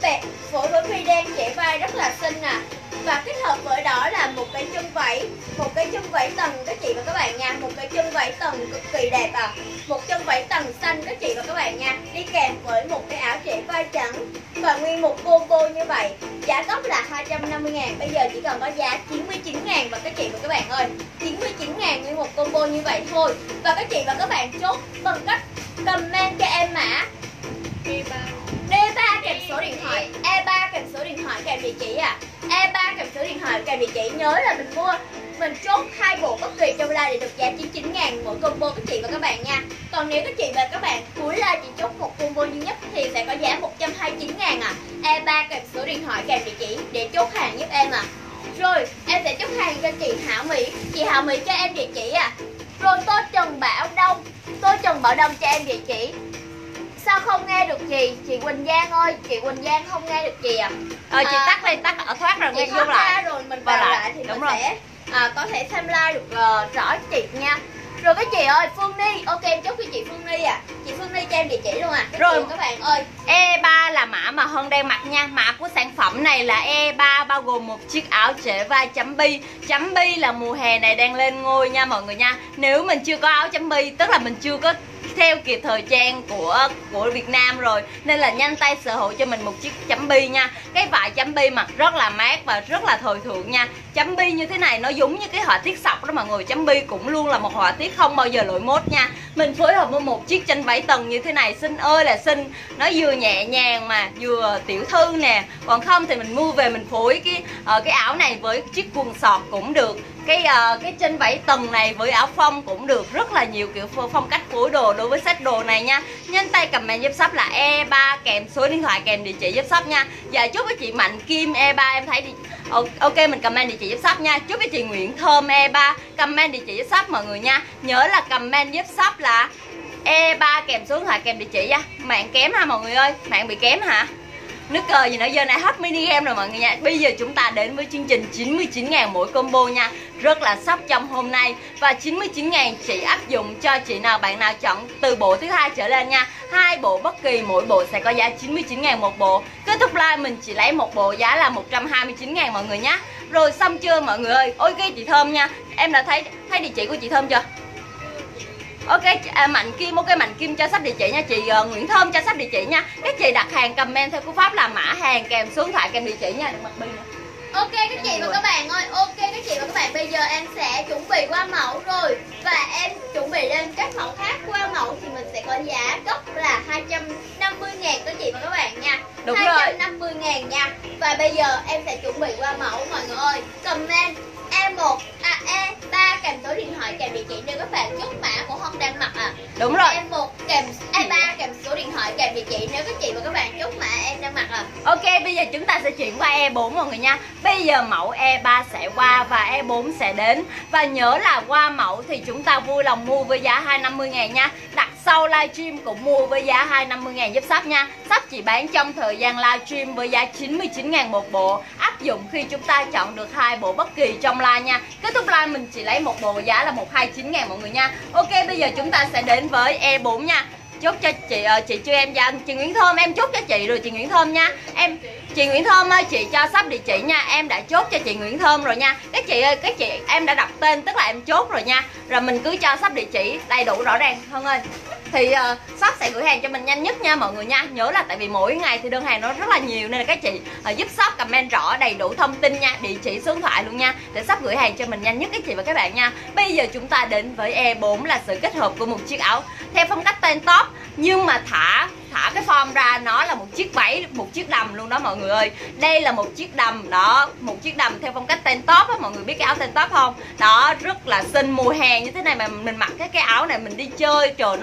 bi đen trễ vai rất là xinh à. Và kết hợp với đó là một cái chân váy tầng các chị và các bạn nha, một cái chân váy tầng cực kỳ đẹp à, một chân váy tầng xanh các chị và các bạn nha, đi kèm với một cái áo trễ vai trắng. Và nguyên một combo như vậy, giá gốc là 250.000, bây giờ chỉ cần có giá 99.000 và các chị và các bạn ơi, 99.000 nguyên một combo như vậy thôi. Và các chị và các bạn chốt bằng cách comment cho em mã D3 kèm số điện thoại, E3 kèm số điện thoại kèm địa chỉ à. E3 kèm số điện thoại kèm địa chỉ, nhớ là mình mua mình chốt 2 bộ bất kỳ trong live để được giá 99.000 mỗi combo các chị và các bạn nha. Còn nếu các chị và các bạn cuối live chỉ chốt một combo duy nhất thì sẽ có giá 129.000 à. E3 kèm số điện thoại kèm địa chỉ để chốt hàng giúp em à. Rồi em sẽ chốt hàng cho chị Hảo Mỹ. Chị Hảo Mỹ cho em địa chỉ à. Rồi Tô Trần Bảo Đông cho em địa chỉ. Sao không nghe được chị Quỳnh Giang ơi, chị Quỳnh Giang không nghe được chị à. Chị tắt lên, tắt ở thoát rồi nghe vô lại. Rồi mình vào lại thì đúng mình rồi. Sẽ có thể xem live được rõ chị nha. Rồi các chị ơi, Phương Ni, ok em chúc cho chị Phương Ni à. Chị Phương Ni cho em địa chỉ luôn à. Các rồi các bạn ơi, E3 là mã mà Hân đang mặc nha. Mã của sản phẩm này là E3 bao gồm một chiếc áo trễ vai chấm bi. Chấm bi là mùa hè này đang lên ngôi nha mọi người nha. Nếu mình chưa có áo chấm bi tức là mình chưa có theo kịp thời trang của Việt Nam rồi, nên là nhanh tay sở hữu cho mình một chiếc chấm bi nha. Cái vải chấm bi mặc rất là mát và rất là thời thượng nha. Chấm bi như thế này nó giống như cái họa tiết sọc đó mọi người. Chấm bi cũng luôn là một họa tiết không bao giờ lỗi mốt nha. Mình phối hợp với một chiếc chanh váy tầng như thế này xinh ơi là xinh. Nó vừa nhẹ nhàng mà vừa tiểu thư nè. Còn không thì mình mua về mình phối cái áo này với chiếc quần sọt cũng được. Cái trên váy tầng này với áo phông cũng được, rất là nhiều kiểu phong cách phối đồ đối với set đồ này nha. Nhanh tay comment giúp shop là E3 kèm số điện thoại kèm địa chỉ giúp shop nha. Dạ chúc với chị Mạnh Kim E3 em thấy đi. Ok mình comment địa chỉ giúp shop nha. Chúc với chị Nguyễn Thơm E3 comment địa chỉ giúp shop mọi người nha. Nhớ là comment giúp shop là E3 kèm số điện thoại kèm địa chỉ nha. Mạng kém ha mọi người ơi, mạng bị kém hả? Nước cờ gì nữa, giờ này hết mini game rồi mọi người nha. Bây giờ chúng ta đến với chương trình 99.000 mỗi combo nha, rất là sắp trong hôm nay. Và 99.000 chỉ áp dụng cho chị nào bạn nào chọn từ bộ thứ hai trở lên nha. 2 bộ bất kỳ, mỗi bộ sẽ có giá 99.000 một bộ. Kết thúc live mình chỉ lấy một bộ giá là 129.000 mọi người nhé. Rồi xong chưa mọi người ơi? Ok chị Thơm nha, em đã thấy địa chỉ của chị Thơm chưa? Ok, Mạnh Kim, ok Mạnh Kim cho sắp địa chỉ nha. Chị Nguyễn Thơm cho sắp địa chỉ nha. Các chị đặt hàng comment theo cú pháp là mã hàng kèm số điện thoại kèm địa chỉ nha. Đừng mặc bi nữa. Ok các chị và các bạn ơi, ok các chị và các bạn, bây giờ em sẽ chuẩn bị qua mẫu rồi. Và em chuẩn bị lên các mẫu khác, qua mẫu thì mình sẽ có giá gốc là 250.000 các chị và các bạn nha. Đúng 250.000 nha. Và bây giờ em sẽ chuẩn bị qua mẫu mọi người ơi. Comment E1, E3 kèm số điện thoại kèm địa chỉ để các bạn chốt mã của Honda mặc à. Đúng rồi. E1 kèm E3 kèm số điện thoại kèm địa chỉ nếu các chị và các bạn chốt mã em đang mặc à. Ok, bây giờ chúng ta sẽ chuyển qua E4 mọi người nha. Bây giờ mẫu E3 sẽ qua và E4 sẽ đến. Và nhớ là qua mẫu thì chúng ta vui lòng mua với giá 250.000 nha. Đặt sau livestream cũng mua với giá 250.000 giúp shop nha. Shop chỉ bán trong thời gian livestream với giá 99.000 một bộ, áp dụng khi chúng ta chọn được 2 bộ bất kỳ trong live nha. Kết thúc live mình chỉ lấy một bộ giá là 129.000 mọi người nha. Ok, bây giờ chúng ta sẽ đến với E4 nha. Chốt cho chị chưa em ra, chị Nguyễn Thơm em chốt cho chị rồi chị Nguyễn Thơm nha. Em chị Nguyễn Thơm ơi, chị cho shop địa chỉ nha. Em đã chốt cho chị Nguyễn Thơm rồi nha. Các chị ơi, các chị em đã đọc tên tức là em chốt rồi nha. Rồi mình cứ cho shop địa chỉ đầy đủ rõ ràng hơn ơi. Thì shop sẽ gửi hàng cho mình nhanh nhất nha mọi người nha. Nhớ là tại vì mỗi ngày thì đơn hàng nó rất là nhiều nên là các chị giúp shop comment rõ đầy đủ thông tin nha, địa chỉ số điện thoại luôn nha, để shop gửi hàng cho mình nhanh nhất các chị và các bạn nha. Bây giờ chúng ta đến với E4 là sự kết hợp của một chiếc áo theo phong cách tank top, nhưng mà thả cái form ra nó là một chiếc váy, một chiếc đầm luôn đó mọi người ơi. Đây là một chiếc đầm đó, một chiếc đầm theo phong cách tank top á mọi người. Biết cái áo tank top không? Đó, rất là xinh. Mùa hè như thế này mà mình mặc cái áo này mình đi chơi, trời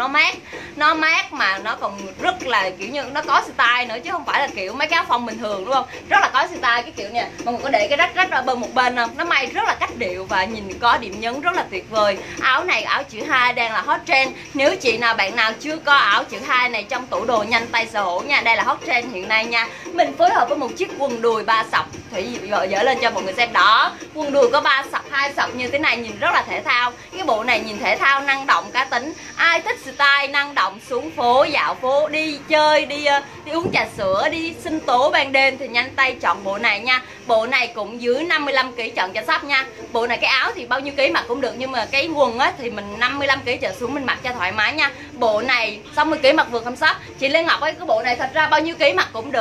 nó mát mà nó còn rất là kiểu như nó có style nữa, chứ không phải là kiểu mấy cái áo phông bình thường đúng không? Rất là có style cái kiểu nè. Mọi người có để cái rách ở bên một bên không? Nó may rất là cách điệu và nhìn có điểm nhấn rất là tuyệt vời. Áo này áo chữ 2 đang là hot trend. Nếu chị nào bạn nào chưa có áo chữ 2 này trong tủ đồ nhanh tay sở hữu nha. Đây là hot trend hiện nay nha. Mình phối hợp với một chiếc quần đùi 3 sọc. Thủy dở lên cho mọi người xem đó. Quần đùi có 3 sọc 2 sọc như thế này nhìn rất là thể thao. Cái bộ này nhìn thể thao, năng động, cá tính. Ai thích style năng động, xuống phố, dạo phố, đi chơi, đi uống trà sữa, đi sinh tố ban đêm thì nhanh tay chọn bộ này nha. Bộ này cũng dưới 55 kg chọn cho shop nha. Bộ này cái áo thì bao nhiêu ký mặc cũng được, nhưng mà cái quần á thì mình 55 kg trở xuống mình mặc cho thoải mái nha. Bộ này 60 kg mặc vừa không shop. Chị Lê Ngọc ấy, cái bộ này thật ra bao nhiêu ký mặc cũng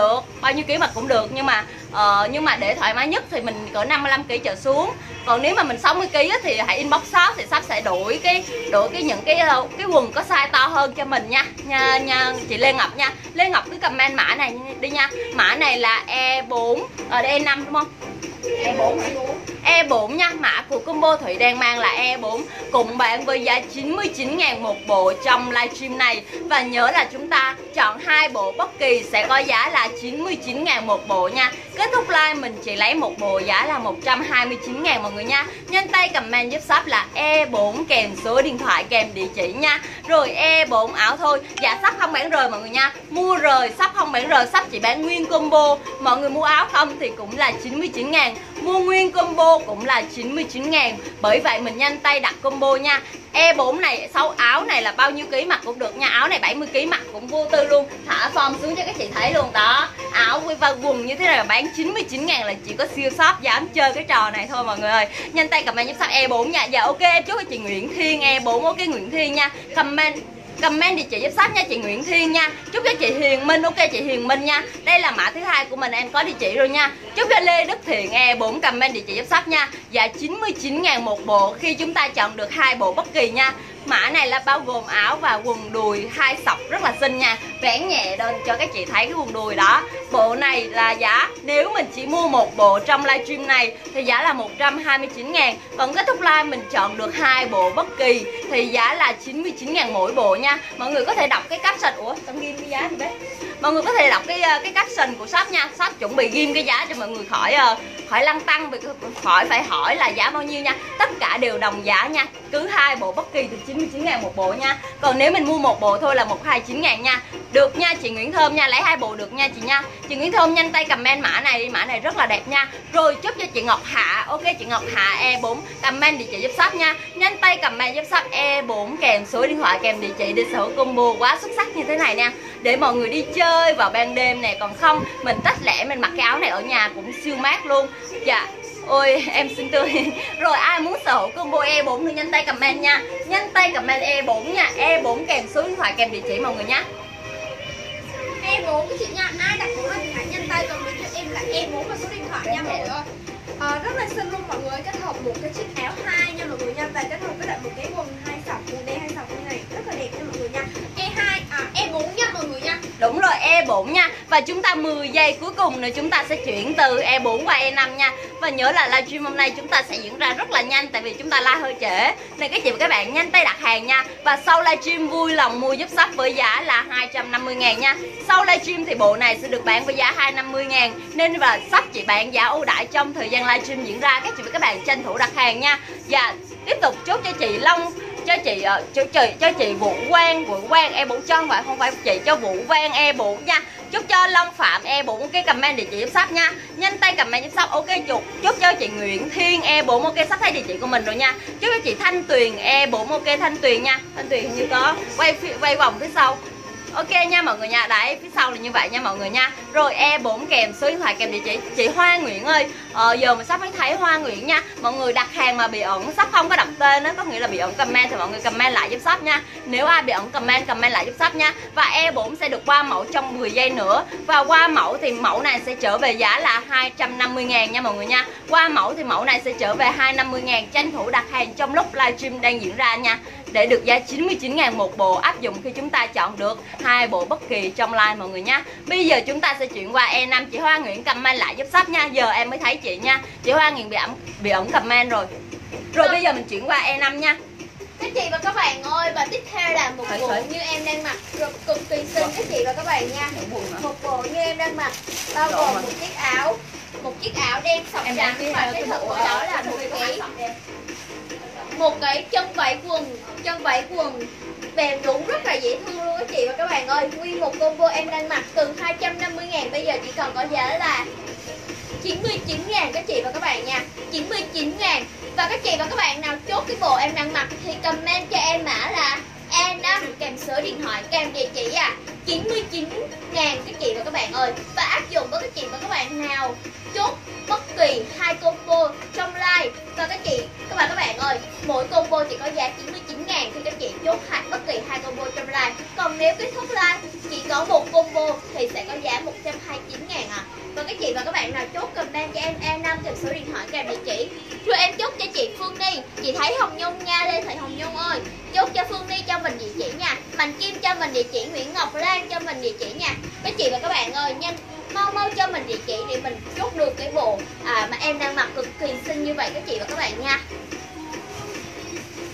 được, nhưng mà để thoải mái nhất thì mình cỡ 55 kg trở xuống. Còn nếu mà mình 60 kg thì hãy inbox shop thì shop sẽ đổi những cái quần có size to hơn cho mình nha. Chị Lê Ngọc nha. Lê Ngọc cứ comment mã này đi nha. Mã này là E4 ở đây E5 đúng không? E4 hả? E4 nha, mã của combo Thủy đang mang là E4, cùng bạn với giá 99.000 một bộ trong livestream này. Và nhớ là chúng ta chọn 2 bộ bất kỳ sẽ có giá là 99.000 một bộ nha. Kết thúc live mình chỉ lấy một bộ giá là 129.000 mọi người nha. Nhanh tay comment giúp shop là E4 kèm số điện thoại kèm địa chỉ nha. Rồi E4 ảo thôi, dạ shop không bán rời mọi người nha. Mua rời shop không bán rời, shop chỉ bán nguyên combo. Mọi người mua áo không thì cũng là 99.000, mua nguyên combo cũng là 99.000. Bởi vậy mình nhanh tay đặt combo nha. E4 này, áo này là bao nhiêu ký mặc cũng được nha. Áo này 70 kg mặc cũng vô tư luôn. Thả form xuống cho các chị thấy luôn đó. Áo và quần như thế này là bán 99.000 là chỉ có siêu shop dám chơi cái trò này thôi mọi người ơi. Nhanh tay comment giúp shop E4 nha. Dạ ok, em chúc cho chị Nguyễn Thiên E4. Ok Nguyễn Thiên nha. Comment địa chỉ giúp shop nha chị Nguyễn Thiên nha. Chúc cho chị Hiền Minh, ok chị Hiền Minh nha. Đây là mã thứ hai của mình, em có địa chỉ rồi nha. Chúc cho Lê Đức Thiện E4 comment địa chỉ giúp shop nha. Dạ 99.000 một bộ khi chúng ta chọn được 2 bộ bất kỳ nha. Mã này là bao gồm áo và quần đùi 2 sọc rất là xinh nha. Vẽ nhẹ lên cho các chị thấy cái quần đùi đó. Bộ này là giá nếu mình chỉ mua 1 bộ trong livestream này thì giá là 129.000. Còn kết thúc live mình chọn được 2 bộ bất kỳ thì giá là 99.000 mỗi bộ nha. Mọi người có thể đọc cái caption. Ủa xong ghim cái giá thì bé. Mọi người có thể đọc cái caption của shop nha. Shop chuẩn bị ghim cái giá cho mọi người khỏi lăn tăng, khỏi phải hỏi là giá bao nhiêu nha. Tất cả đều đồng giá nha. Cứ 2 bộ bất kỳ thì 99.000 một bộ nha. Còn nếu mình mua 1 bộ thôi là 129.000 nha. Được nha chị Nguyễn Thơm nha, lấy hai bộ được nha chị nha. Chị Nguyễn Thơm nhanh tay comment mã này đi, mã này rất là đẹp nha. Rồi chúc cho chị Ngọc Hạ, ok chị Ngọc Hạ E4 comment địa chỉ giúp shop nha. Nhanh tay comment giúp shop E4 kèm số điện thoại kèm địa chỉ để sở hữu combo quá xuất sắc như thế này nha. Để mọi người đi chơi vào ban đêm này, còn không mình tách lẻ mình mặc cái áo này ở nhà cũng siêu mát luôn. Dạ. Ôi em xinh tươi. Rồi ai muốn sở hữu combo E4 thì nhanh tay comment nha. Nhanh tay comment E4 nha, E4 kèm số điện thoại kèm địa chỉ mọi người nhé. E4 chị nha, ai đặt cũng anh phải nhanh tay comment cho em là E4 và số điện thoại nha mọi người ơi. Rất là xinh luôn mọi người, kết hợp một cái chiếc áo hai nha mọi người nha, và kết hợp với lại một cái quần hai sọc, quần đen hai sọc như này rất là đẹp nha mọi người nha. E4 nha mọi người nha. Đúng rồi E4 nha. Và chúng ta 10 giây cuối cùng nữa chúng ta sẽ chuyển từ E4 qua E5 nha. Và nhớ là livestream hôm nay chúng ta sẽ diễn ra rất là nhanh, tại vì chúng ta live hơi trễ nên các chị và các bạn nhanh tay đặt hàng nha. Và sau livestream vui lòng mua giúp shop với giá là 250.000 nha. Sau livestream thì bộ này sẽ được bán với giá 250.000 nên là shop chị bán giá ưu đãi trong thời gian livestream diễn ra, các chị và các bạn tranh thủ đặt hàng nha. Và tiếp tục chốt cho chị Long, cho chị Vũ Quang E4 cho, không phải chị cho Vũ Quang E4 nha. Chúc cho Long Phạm E4 cái comment địa chỉ giúp shop nha. Nhanh tay comment giúp shop. Ok chụp. Chúc cho chị Nguyễn Thiên E4 ok, sắp thấy địa chỉ của mình rồi nha. Chúc cho chị Thanh Tuyền E4 ok, Thanh Tuyền nha. Thanh Tuyền hình như có quay vòng phía sau. Ok nha mọi người nha, đấy phía sau là như vậy nha mọi người nha. Rồi E4 kèm số điện thoại kèm địa chỉ. Chị Hoa Nguyễn ơi, giờ mà sắp mới thấy Hoa Nguyễn nha. Mọi người đặt hàng mà bị ẩn sắp không có đọc tên đó, có nghĩa là bị ẩn comment thì mọi người comment lại giúp shop nha. Nếu ai bị ẩn comment lại giúp shop nha. Và E4 sẽ được qua mẫu trong 10 giây nữa. Và qua mẫu thì mẫu này sẽ trở về giá là 250.000 nha mọi người nha. Qua mẫu thì mẫu này sẽ trở về 250.000, tranh thủ đặt hàng trong lúc livestream đang diễn ra nha. Để được giá 99.000 một bộ, áp dụng khi chúng ta chọn được hai bộ bất kỳ trong live mọi người nhé. Bây giờ chúng ta sẽ chuyển qua E5. Chị Hoa Nguyễn comment lại giúp shop nha. Giờ em mới thấy chị nha. Chị Hoa Nguyễn bị ổng comment rồi. Rồi bây giờ mình chuyển qua E5 nha. Các chị và các bạn ơi, và tiếp theo là một bộ như em đang mặc cực kỳ xinh các chị và các bạn nha. Một bộ như em đang mặc bao gồm một chiếc áo đen sọc trắng, và cái thật của đó là một cái chân váy quần bèm đúng rất là dễ thương luôn các chị và các bạn ơi. Nguyên một combo em đang mặc từ 250.000 bây giờ chỉ còn có giá là 99.000 các chị và các bạn nha. 99.000. Và các chị và các bạn nào chốt cái bộ em đang mặc thì comment cho em mã là E5 kèm số điện thoại kèm địa chỉ 99.000 các chị và các bạn ơi. Và áp dụng với các chị và các bạn nào chốt bất kỳ hai combo trong live, và các chị các bạn ơi, mỗi combo chỉ có giá 99.000 khi các chị chốt bất kỳ hai combo trong live. Còn nếu kết thúc live chỉ có một combo thì sẽ có giá 129.000 ạ. Và các chị và các bạn nào chốt comment cho em E5 kèm số điện thoại kèm địa chỉ. Rồi em chốt cho chị Phương Ni, chị Thấy Hồng Nhung nha. Lê Thị Hồng Nhung ơi, chốt cho Phương Ni cho mình địa chỉ nha. Mạnh Kim cho mình địa chỉ, Nguyễn Ngọc Lan cho mình địa chỉ nha. Các chị và các bạn ơi, nhanh mau cho mình địa chỉ để mình chốt được cái bộ mà em đang mặc cực kỳ xinh như vậy các chị và các bạn nha.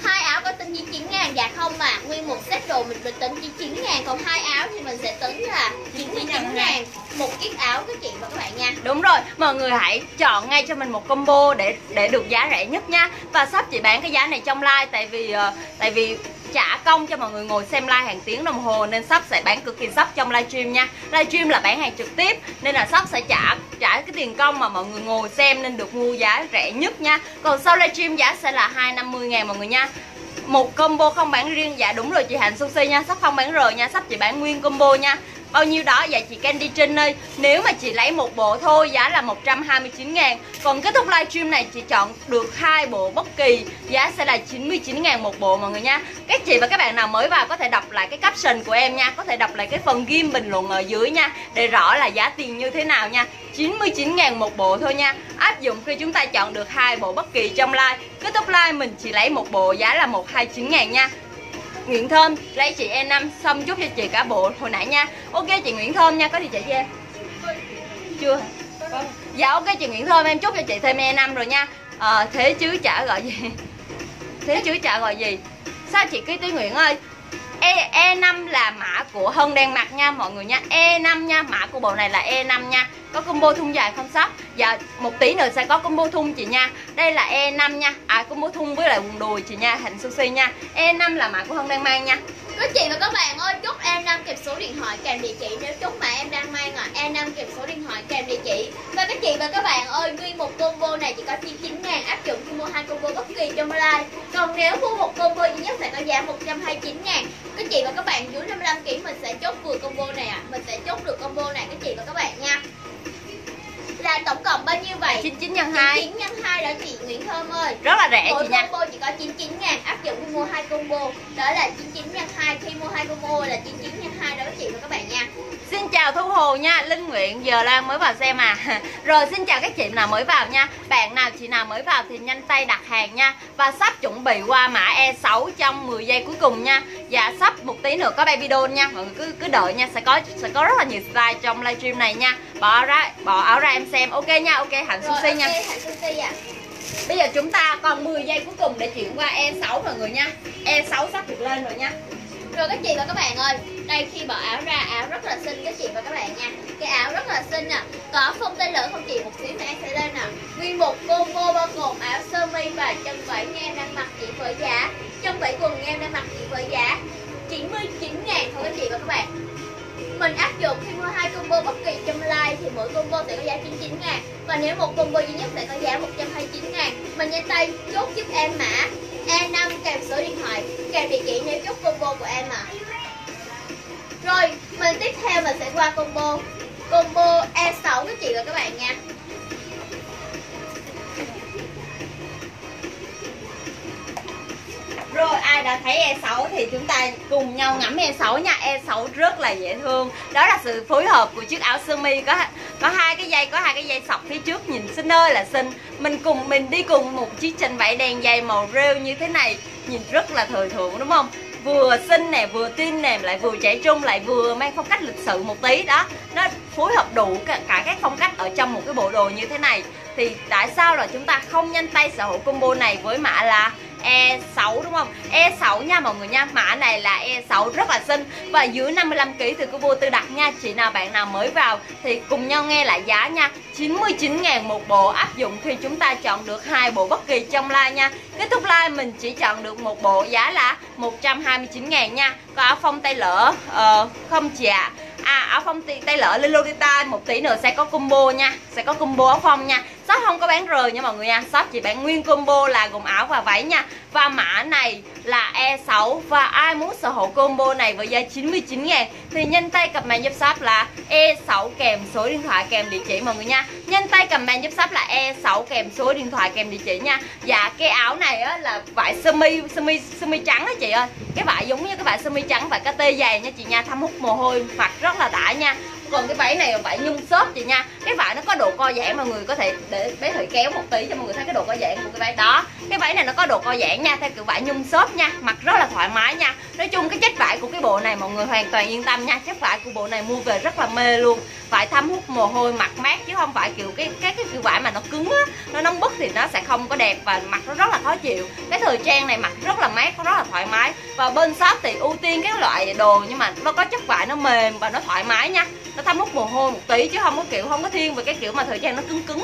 Hai áo có tính như 9.000 dạ không mà. Nguyên một set đồ mình tính như 9.000, còn hai áo thì mình sẽ tính là 99.000 một chiếc áo các chị và các bạn nha. Đúng rồi, mọi người hãy chọn ngay cho mình một combo để được giá rẻ nhất nha. Và shop chị bán cái giá này trong live, tại vì trả công cho mọi người ngồi xem live hàng tiếng đồng hồ nên shop sẽ bán cực kỳ shop trong livestream nha. Livestream là bán hàng trực tiếp nên là shop sẽ trả cái tiền công mà mọi người ngồi xem nên được mua giá rẻ nhất nha. Còn sau livestream giá sẽ là 250.000 mọi người nha. Một combo không bán riêng, dạ đúng rồi chị Hạnh Sushi nha, shop không bán rời nha, shop chỉ bán nguyên combo nha. Bao nhiêu đó dạ chị Candy Trinh ơi, nếu mà chị lấy một bộ thôi giá là 129.000. Còn kết thúc livestream này chị chọn được hai bộ bất kỳ giá sẽ là 99.000 một bộ mọi người nha. Các chị và các bạn nào mới vào có thể đọc lại cái caption của em nha, có thể đọc lại cái phần ghim bình luận ở dưới nha, để rõ là giá tiền như thế nào nha. 99.000 một bộ thôi nha. Áp dụng khi chúng ta chọn được hai bộ bất kỳ trong live. Kết thúc live mình chỉ lấy một bộ giá là 129.000 nha. Nguyễn Thơm lấy chị E5 xong chúc cho chị cả bộ hồi nãy nha. Ok chị Nguyễn Thơm nha, có địa chỉ cho em chưa? Dạ ok chị Nguyễn Thơm, em chúc cho chị thêm E5 rồi nha. Thế chứ chả gọi gì, thế chứ chả gọi gì. Sao chị Ký Tí Nguyễn ơi, E5 là mã của Hân đang mặc nha mọi người nha. E5 nha, mã của bộ này là E5 nha. Có combo thun dài không shop? Dạ một tí nữa sẽ có combo thun chị nha. Đây là E5 nha, combo thun với lại quần đùi chị nha, Hạnh Sushi nha. E5 là mã của Hân đang mang nha. Quý chị và các bạn ơi, chúc em Nam kịp số điện thoại kèm địa chỉ nếu chúc mà em đang mang ạ. Em Nam kịp số điện thoại kèm địa chỉ. Và các chị và các bạn ơi, nguyên một combo này chỉ có 99.000, áp dụng khi mua 2 combo bất kỳ trong online. Còn nếu mua một combo duy nhất sẽ có giá 129.000. Các chị và các bạn dưới 55kg mình sẽ chốt vừa combo này ạ. Mình sẽ chốt được combo này các chị và các bạn nha. Là tổng cộng bao nhiêu vậy? 99 x 2. 99 x 2 đó chị Nguyễn Thơm ơi. Rất là rẻ. Mỗi chị nha. Mỗi combo chỉ có 99.000, áp dụng khi mua 2 combo. Đó là 99 x 2, khi mua 2 combo là 99 x 2 đó các chị và các bạn nha. Xin chào Thu Hồ nha, Linh Nguyện, giờ Lan mới vào xem à. Rồi xin chào các chị nào mới vào nha. Bạn nào chị nào mới vào thì nhanh tay đặt hàng nha. Và sắp chuẩn bị qua mã E6 trong 10 giây cuối cùng nha. Dạ sắp một tí nữa có baby doll nha. Mọi người cứ đợi nha, sẽ có rất là nhiều style trong livestream này nha. Bỏ áo ra em xem. Ok nha, ok Hạnh Sushi okay, nha. Hạnh Sushi ạ. Bây giờ chúng ta còn 10 giây cuối cùng để chuyển qua E6 mọi người nha. E6 sắp được lên rồi nha. Rồi các chị và các bạn ơi, đây khi bỏ áo ra, áo rất là xinh các chị và các bạn nha. Cái áo rất là xinh nè, có không tay lỡ không chị, một xíu nữa em sẽ lên nè. Nguyên một combo bao gồm áo sơ mi và chân váy nha em đang mặc chỉ với giá, chân váy quần nha em đang mặc chỉ với giá 99.000 thôi các chị và các bạn. Mình áp dụng khi mua 2 combo bất kỳ trong live thì mỗi combo sẽ có giá 99.000. Và nếu một combo duy nhất sẽ có giá 129.000. Mình nhanh tay chốt giúp em mã E5 kèm số điện thoại kèm địa chỉ nếu chốt combo của em ạ. Rồi mình tiếp theo mình sẽ qua combo E6 các chị và các bạn nha. Rồi ai đã thấy E6 thì chúng ta cùng nhau ngắm E6 nha. E6 rất là dễ thương. Đó là sự phối hợp của chiếc áo sơ mi có hai cái dây sọc phía trước nhìn xinh ơi là xinh. Mình đi cùng một chiếc chân váy đen dày màu rêu như thế này nhìn rất là thời thượng đúng không? Vừa xinh nè, vừa tin nè, lại vừa trẻ trung, lại vừa mang phong cách lịch sự một tí đó. Nó phối hợp đủ cả các phong cách ở trong một cái bộ đồ như thế này. Thì tại sao là chúng ta không nhanh tay sở hữu combo này với mã là E6 đúng không? E6 nha mọi người nha. Mã này là E6 rất là xinh. Và dưới 55kg thì cô vô tư đặt nha. Chị nào bạn nào mới vào thì cùng nhau nghe lại giá nha. 99.000 một bộ, áp dụng khi chúng ta chọn được 2 bộ bất kỳ trong live nha. Kết thúc live mình chỉ chọn được một bộ giá là 129.000 nha. Có áo phông tay lỡ không chị ạ? Áo phông tay lỡ Lolita một tí nữa sẽ có combo nha. Sẽ có combo áo phông nha. Shop không có bán rời nha mọi người nha. Shop chỉ bán nguyên combo là gồm áo và váy nha. Và mã này là E6. Và ai muốn sở hữu combo này với giá 99.000 thì nhanh tay comment giúp shop là E6 kèm số điện thoại kèm địa chỉ mọi người nha. Nhanh tay comment giúp shop là E6 kèm số điện thoại kèm địa chỉ nha. Dạ cái áo này á, là vải sơ mi trắng đó chị ơi. Cái vải giống như cái vải sơ mi trắng và cái tê dày nha chị nha. Thấm hút mồ hôi mặc rất là đã nha. Còn cái vải này là vải nhung xốp chị nha. Cái vải nó có độ co giãn, mọi người có thể để bé Thủy kéo một tí cho mọi người thấy cái độ co giãn của cái vải đó. Cái vải này nó có độ co giãn nha, theo kiểu vải nhung xốp nha, mặc rất là thoải mái nha. Nói chung cái chất vải của cái bộ này mọi người hoàn toàn yên tâm nha. Chất vải của bộ này mua về rất là mê luôn. Vải thấm hút mồ hôi, mặc mát chứ không phải kiểu cái kiểu vải mà nó cứng á, nó nóng bức thì nó sẽ không có đẹp và mặc nó rất là khó chịu. Cái thời trang này mặc rất là mát, rất là thoải mái. Và bên shop thì ưu tiên cái loại đồ nhưng mà nó có chất vải nó mềm và nó thoải mái nha. Nó thấm hút mồ hôi một tí chứ không có thiên về cái kiểu mà thời trang nó cứng.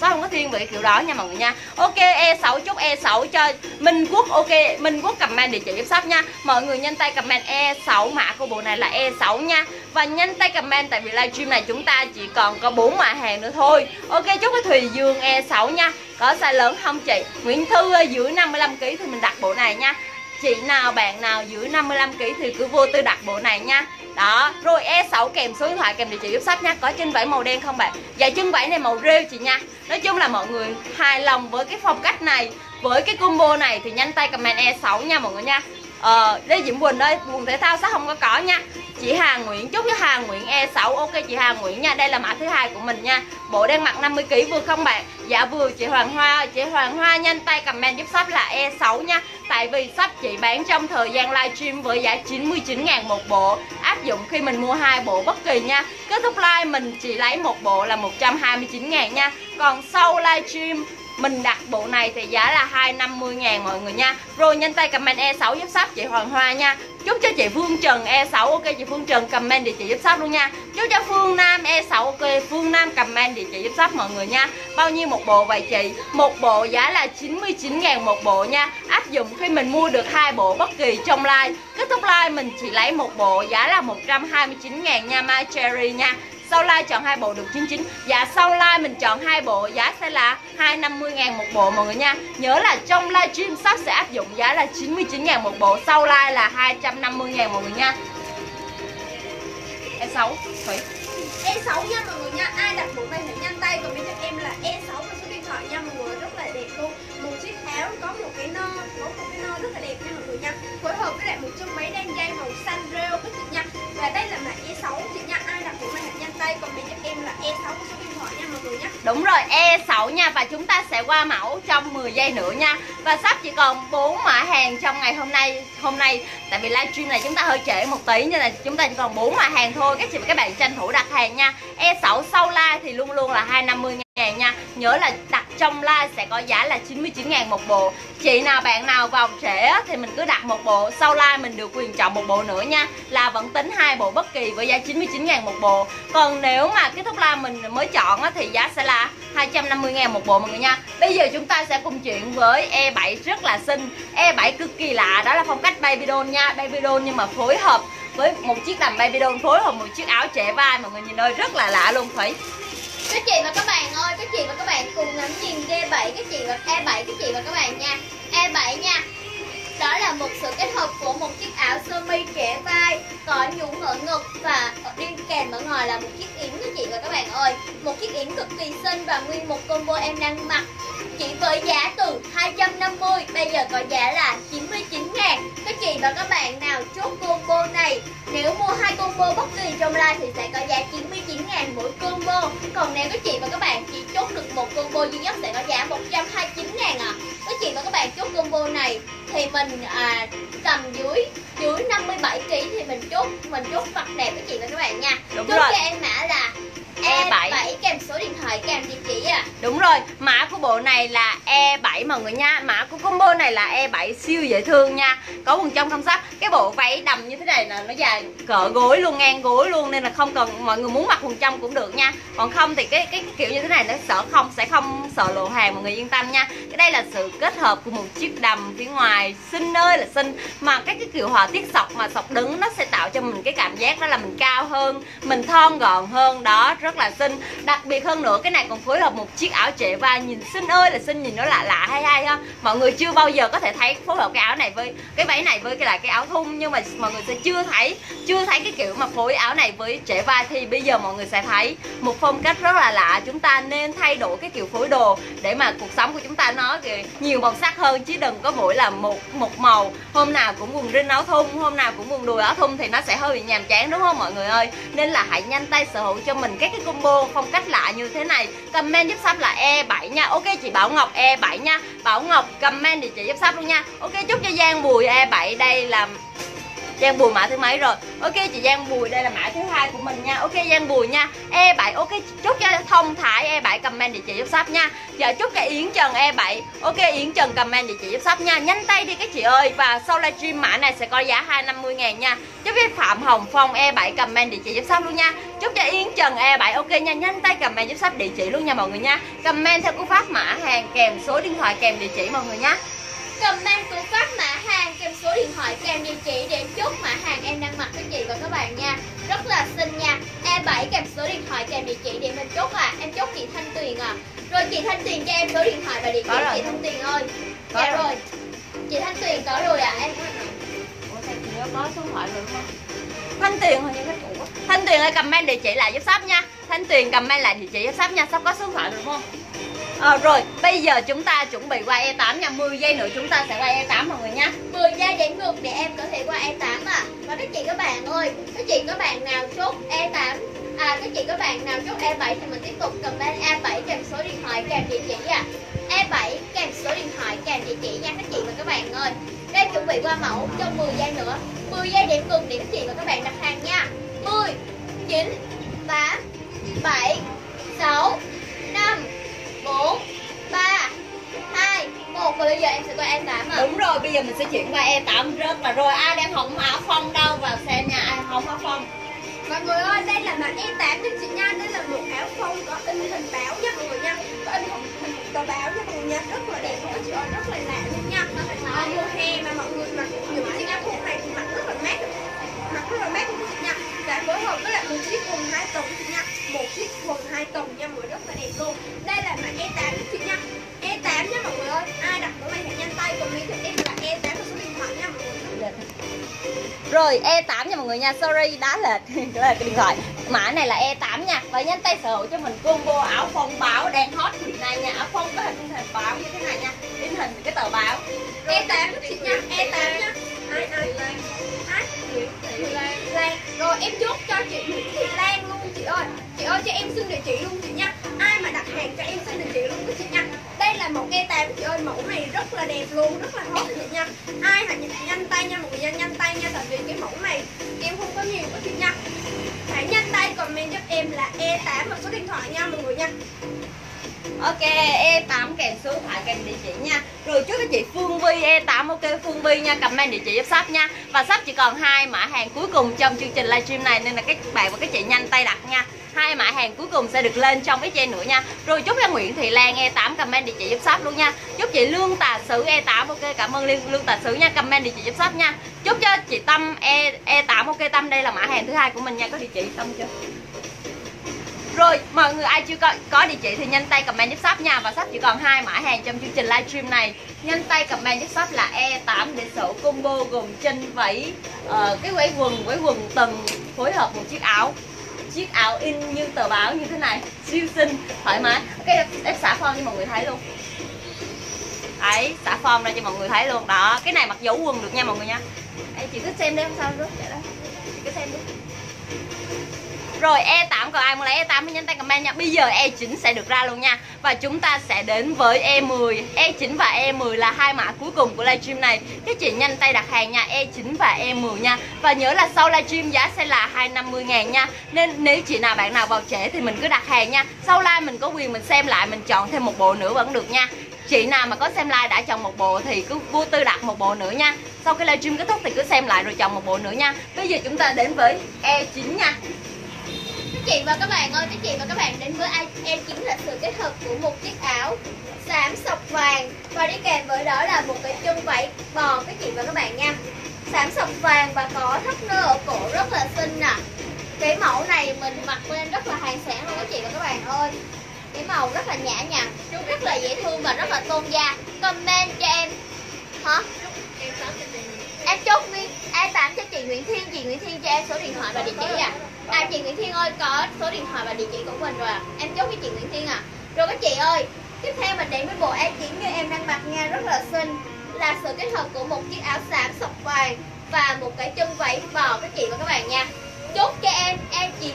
Shop không có thiên về cái kiểu đó nha mọi người nha. Ok E6, chốt E6 cho Minh Quốc. Ok Minh Quốc comment địa chỉ giúp shop nha. Mọi người nhanh tay comment E6, mã của bộ này là E6 nha. Và nhanh tay comment tại vì livestream này chúng ta chỉ còn có 4 mã hàng nữa thôi. Ok chốt cái Thùy Dương E6 nha. Có size lớn không chị? Nguyễn Thư ơi, dưới 55kg thì mình đặt bộ này nha. Chị nào bạn nào dưới 55kg thì cứ vô tư đặt bộ này nha. Đó, rồi E6 kèm số điện thoại kèm địa chỉ giúp shop nha. Có chân vải màu đen không bạn? Dạ chân vải này màu rêu chị nha. Nói chung là mọi người hài lòng với cái phong cách này, với cái combo này thì nhanh tay comment E6 nha mọi người nha. Lê Diễm Quỳnh ơi, quần thể thao shop không có nha. Chị Hà Nguyễn, chúc cho Hà Nguyễn E6. Ok chị Hà Nguyễn nha, đây là mã thứ 2 của mình nha. Bộ đang mặc 50kg vừa không bạn? Dạ vừa chị Hoàng Hoa. Chị Hoàng Hoa nhanh tay comment giúp shop là E6 nha. Tại vì shop chị bán trong thời gian livestream với giá 99.000 một bộ, áp dụng khi mình mua 2 bộ bất kỳ nha. Kết thúc live mình chỉ lấy một bộ là 129.000 nha. Còn sau livestream Mình đặt bộ này thì giá là 250.000 mọi người nha. Rồi nhanh tay comment E6 giúp shop chị Hoàng Hoa nha. Chúc cho chị Phương Trần E6 ok, chị Phương Trần comment địa chỉ giúp shop luôn nha. Chúc cho Phương Nam E6 ok, Phương Nam comment địa chỉ giúp shop mọi người nha. Bao nhiêu một bộ vậy chị? Một bộ giá là 99.000 một bộ nha. Áp dụng khi mình mua được hai bộ bất kỳ trong live. Kết thúc live mình chỉ lấy một bộ giá là 129.000 nha My Cherry nha. Sau live chọn hai bộ được 99. Dạ sau live mình chọn hai bộ giá sẽ là 250.000 một bộ mọi người nha. Nhớ là trong live stream shop sẽ áp dụng giá là 99.000 một bộ, sau live là 250.000 mọi người nha. E6 Thủy. E6 nha mọi người nha. Ai đặt bộ này phải nhanh tay còn biết cho em là E6 và số điện thoại nha mọi người, rất là đẹp luôn. Một chiếc áo có một cái nơ, rất là đẹp nha mọi người nha. Phối hợp với lại một chân váy đen dây màu xanh rêu các chị nha. Và đây là mã E6 chị nha. Ai đặt bộ này hãy nhanh tay còn mình cho em là E6 của số điện thoại nha mọi người nhé. Đúng rồi E6 nha, và chúng ta sẽ qua mẫu trong 10 giây nữa nha. Và sắp chỉ còn 4 mã hàng trong ngày hôm nay. Tại vì livestream này chúng ta hơi trễ một tí nên là chúng ta chỉ còn 4 mã hàng thôi. Các chị và các bạn tranh thủ đặt hàng nha. E6 sau live thì luôn luôn là 250.000 nha. Nhớ là đặt trong live sẽ có giá là 99.000 một bộ. Chị nào bạn nào vào trễ thì mình cứ đặt một bộ, sau live mình được quyền chọn một bộ nữa nha, là vẫn tính hai bộ bất kỳ với giá 99.000 một bộ. Còn nếu mà kết thúc live mình mới chọn thì giá sẽ là 250.000 một bộ mọi người nha. Bây giờ chúng ta sẽ cùng chuyện với E7 rất là xinh. E7 cực kỳ lạ, đó là phong cách baby doll nha, baby doll nhưng mà phối hợp với một chiếc đầm baby doll, phối hợp một chiếc áo trễ vai mọi người nhìn ơi, rất là lạ luôn. Thủy. Các chị và các bạn ơi, các chị và các bạn cùng ngắm nhìn E7, các chị và các bạn nha. E7 nha. Đó là một sự kết hợp của một chiếc áo sơ mi trễ vai có nhún ở ngực và đi kèm ở ngoài là một chiếc yếm các chị và các bạn ơi. Một chiếc yếm cực kỳ xinh và nguyên một combo em đang mặc chỉ với giá từ 250, bây giờ có giá là 99.000. Các chị và các bạn nào chốt combo này, nếu mua hai combo bất kỳ trong live thì sẽ có giá 99.000 mỗi combo. Còn nếu các chị và các bạn chỉ chốt được một combo duy nhất sẽ có giá 129.000 ạ. Các chị và các bạn chốt combo này thì mình cầm dưới 57 kg thì mình chốt vật đẹp các chị và các bạn nha. Đúng chốt rồi. Cho em mã là E7 kèm số điện thoại kèm địa chỉ ạ. Đúng rồi, mã của bộ này là E7 mọi người nha. Mã của combo này là E7 siêu dễ thương nha. Có quần trong không sắp. Cái bộ váy đầm như thế này là nó dài cỡ gối luôn, ngang gối luôn, nên là không cần, mọi người muốn mặc quần trong cũng được nha. Còn không thì cái kiểu như thế này nó sẽ không sợ lộ hàng, mọi người yên tâm nha. Cái đây là sự kết hợp của một chiếc đầm phía ngoài xinh ơi là xinh, mà cái kiểu họa tiết sọc mà sọc đứng nó sẽ tạo cho mình cái cảm giác đó là mình cao hơn, mình thon gọn hơn đó, rất là xinh. Đặc biệt hơn nữa cái này còn phối hợp một chiếc áo trễ vai nhìn xinh ơi là xinh, nhìn nó lạ lạ hay hay ha. Mọi người chưa bao giờ có thể thấy phối hợp cái áo này với cái váy này với cái áo thun, nhưng mà mọi người sẽ chưa thấy cái kiểu mà phối áo này với trễ vai, thì bây giờ mọi người sẽ thấy một phong cách rất là lạ. Chúng ta nên thay đổi cái kiểu phối đồ để mà cuộc sống của chúng ta nó nhiều màu sắc hơn, chứ đừng có mỗi là một màu. Hôm nào cũng quần rin áo thun, hôm nào cũng quần đùi áo thun thì nó sẽ hơi bị nhàm chán đúng không mọi người ơi. Nên là hãy nhanh tay sở hữu cho mình các cái combo phong cách lạ như thế này. Comment giúp shop là E7 nha. Ok chị Bảo Ngọc E7 nha. Bảo Ngọc comment địa chỉ giúp shop luôn nha. Ok chúc cho Giang Bùi E7, đây là Giang Bùi mã thứ mấy rồi? Ok chị Giang Bùi đây là mã thứ hai của mình nha. Ok Giang Bùi nha. E7 ok chúc cho Thông Thái E7 comment địa chỉ giúp shop nha. Giờ chúc cho Yến Trần E7. Ok Yến Trần comment địa chỉ giúp shop nha. Nhanh tay đi các chị ơi. Và sau livestream mã này sẽ có giá 250.000 nha. Chúc cho Phạm Hồng Phong E7 comment địa chỉ giúp shop luôn nha. Chúc cho Yến Trần E7 ok nha. Nhanh tay comment giúp shop địa chỉ luôn nha mọi người nha. Comment theo cú pháp mã hàng kèm số điện thoại kèm địa chỉ mọi người nha. Comment cú pháp mã hàng kèm số điện thoại kèm địa chỉ để chốt mã hàng em đang mặc các chị và các bạn nha. Rất là xinh nha. E7 kèm số điện thoại kèm địa chỉ để mình chốt em chốt chị Thanh Tuyền à. Rồi chị Thanh Tuyền cho em số điện thoại và địa chỉ chị Thanh Tuyền ơi. Có dạ rồi. Chị Thanh Tuyền có rồi ạ. Em có số điện thoại rồi không? Thanh Tuyền hình như cái cũ. Thanh Tuyền ơi comment địa chỉ lại giúp shop nha. Thanh Tuyền comment lại địa chỉ giúp shop nha. Shop có số điện thoại rồi đúng không? Rồi, bây giờ chúng ta chuẩn bị qua E8 nha. 10 giây nữa chúng ta sẽ qua E8 mọi người nha. 10 giây đếm ngược để em có thể qua E8 ạ. Và các chị các bạn ơi, các chị các bạn nào chốt E8 các chị các bạn nào chốt E7 thì mình tiếp tục comment E7 kèm số điện thoại kèm địa chỉ ạ. E7 kèm số điện thoại kèm địa chỉ nha các chị và các bạn ơi. Đang chuẩn bị qua mẫu trong 10 giây nữa. 10 giây đếm ngược để các chị và các bạn đặt hàng nha. 10 9 8 7 6 5 4 3 bây giờ em sẽ qua E8 à? Đúng rồi, bây giờ mình sẽ chuyển qua E8 rất là rồi. Ai đang không áo phong đâu vào xem nha, ai không áo phong. Mọi người ơi, đây là bản E8 cho chị nha, đây là một áo phong có in hình báo nha mọi người nha, có in hình tờ báo nha mọi người nha, rất là đẹp các chị ơi, rất là lạ luôn nha. Mùa hè mà mọi người mặc nhiều chị nha, mùa này thì mặc rất là mát luôn chị nha, và phối hợp với lại một chiếc quần 2 tầng chị nha, một chiếc quần 2 tầng nha mọi người, rất là đẹp luôn. Đây là bản E8 chị nha, E8 nha mọi người ơi, ai đặt của mình hãy nhanh tay cùng đi cho em là E8 và số điện thoại nha mọi người. Rồi E8 nha mọi người nha, sorry đá lệch là cái điện thoại. Mã này là E8 nha, và nhanh tay sở hữu cho mình combo áo phong báo đang hot hiện nay nha, áo phong có hình báo như thế này nha, in hình cái tờ báo. Rồi, E8 giúp chị nha, E8 nha. Ai Lan. Rồi em chốt cho chị Nguyễn Thị Lan luôn chị ơi. Chị ơi cho em xin địa chỉ luôn chị nha. Ai mà đặt hàng cho em xin địa chỉ luôn của chị nha. Đây là mẫu E8 chị ơi, mẫu này rất là đẹp luôn, rất là hot chị nha. Ai hãy nhanh tay nha mọi người, nhanh tay nha, tại vì cái mẫu này em không có nhiều của chị nha. Hãy nhanh tay comment giúp em là E8 và số điện thoại nha mọi người nha. Ok, E8 kèm số điện thoại kèm địa chỉ nha. Rồi trước cái chị Phương Vy E8, ok Phương Vy nha, comment địa chỉ giúp shop nha. Và shop chỉ còn 2 mã hàng cuối cùng trong chương trình livestream này, nên là các bạn và các chị nhanh tay đặt nha. 2 mã hàng cuối cùng sẽ được lên trong cái video nữa nha. Rồi chúc cho Nguyễn Thị Lan E8 comment địa chỉ giúp shop luôn nha. Chúc chị Lương Tà Sử E8, ok cảm ơn Lương Tà Sử nha, comment địa chỉ giúp shop nha. Chúc cho chị Tâm E8, ok Tâm đây là mã hàng thứ 2 của mình nha, có địa chỉ Tâm chưa? Rồi, mọi người ai chưa có địa chỉ thì nhanh tay comment giúp shop nha. Và shop chỉ còn 2 mã hàng trong chương trình livestream này. Nhanh tay comment giúp shop là E8 để sở combo gồm chân váy, cái váy quần tầng phối hợp một chiếc áo in như tờ báo như thế này, siêu xinh, thoải mái. Ok, em xả form cho mọi người thấy luôn. Đấy, xả form ra cho mọi người thấy luôn. Đó, cái này mặc dấu quần được nha mọi người nha. Ê, chị cứ xem đi không sao rớt vậy đó. Chị cứ xem đi. Rồi E8 còn ai muốn lấy E8 thì nhanh tay comment nha. Bây giờ E9 sẽ được ra luôn nha. Và chúng ta sẽ đến với E10. E9 và E10 là 2 mã cuối cùng của livestream này. Các chị nhanh tay đặt hàng nha, E9 và E10 nha. Và nhớ là sau livestream giá sẽ là 250.000 nha. Nên nếu chị nào bạn nào vào trễ thì mình cứ đặt hàng nha. Sau live mình có quyền mình xem lại, mình chọn thêm một bộ nữa vẫn được nha. Chị nào mà có xem live đã chọn một bộ thì cứ vô tư đặt một bộ nữa nha. Sau cái livestream kết thúc thì cứ xem lại rồi chọn một bộ nữa nha. Bây giờ chúng ta đến với E9 nha. Các chị và các bạn đến với E9 là sự kết hợp của một chiếc áo xám sọc vàng và đi kèm với đó là một cái chân váy bò các chị và các bạn nha, xám sọc vàng và có thắt nơ ở cổ rất là xinh nè. Cái mẫu này mình mặc lên rất là hàng sáng luôn các chị và các bạn ơi, cái màu rất là nhã nhặn, rất là dễ thương và rất là tôn da. Comment cho em hả? Em chốt đi E8 cho chị Nguyễn Thiên. Chị Nguyễn Thiên cho em số điện thoại và địa chỉ à? À chị Nguyễn Thiên ơi, có số điện thoại và địa chỉ của mình rồi à. Em chốt với chị Nguyễn Thiên à. Rồi các chị ơi, tiếp theo mình đến với bộ E9 như em đang mặc nha, rất là xinh. Là sự kết hợp của một chiếc áo xám sọc vàng và một cái chân váy bò các chị và các bạn nha. Chốt cho em E9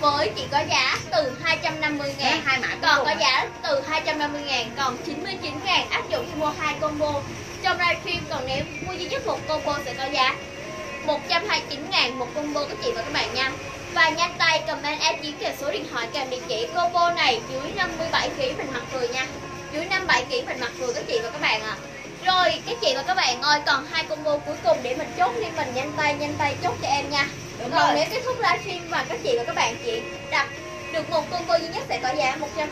với chị có giá từ 250.000, 2 mã còn có giá từ 250.000 còn 99.000 áp dụng khi mua 2 combo trong livestream. Còn nếu mua duy nhất 1 combo sẽ có giá 129.000 1 combo các chị và các bạn nha. Và nhanh tay comment E9 kèm số điện thoại kèm địa chỉ. Combo này dưới 57 kg mình mặc vừa nha, dưới 57 kg mình mặc vừa các chị và các bạn ạ. Rồi các chị và các bạn ơi, còn 2 combo cuối cùng để mình chốt đi, mình nhanh tay chốt cho em nha. Còn nếu kết thúc livestream và các chị và các bạn chị đặt được 1 combo duy nhất sẽ có giá 129.000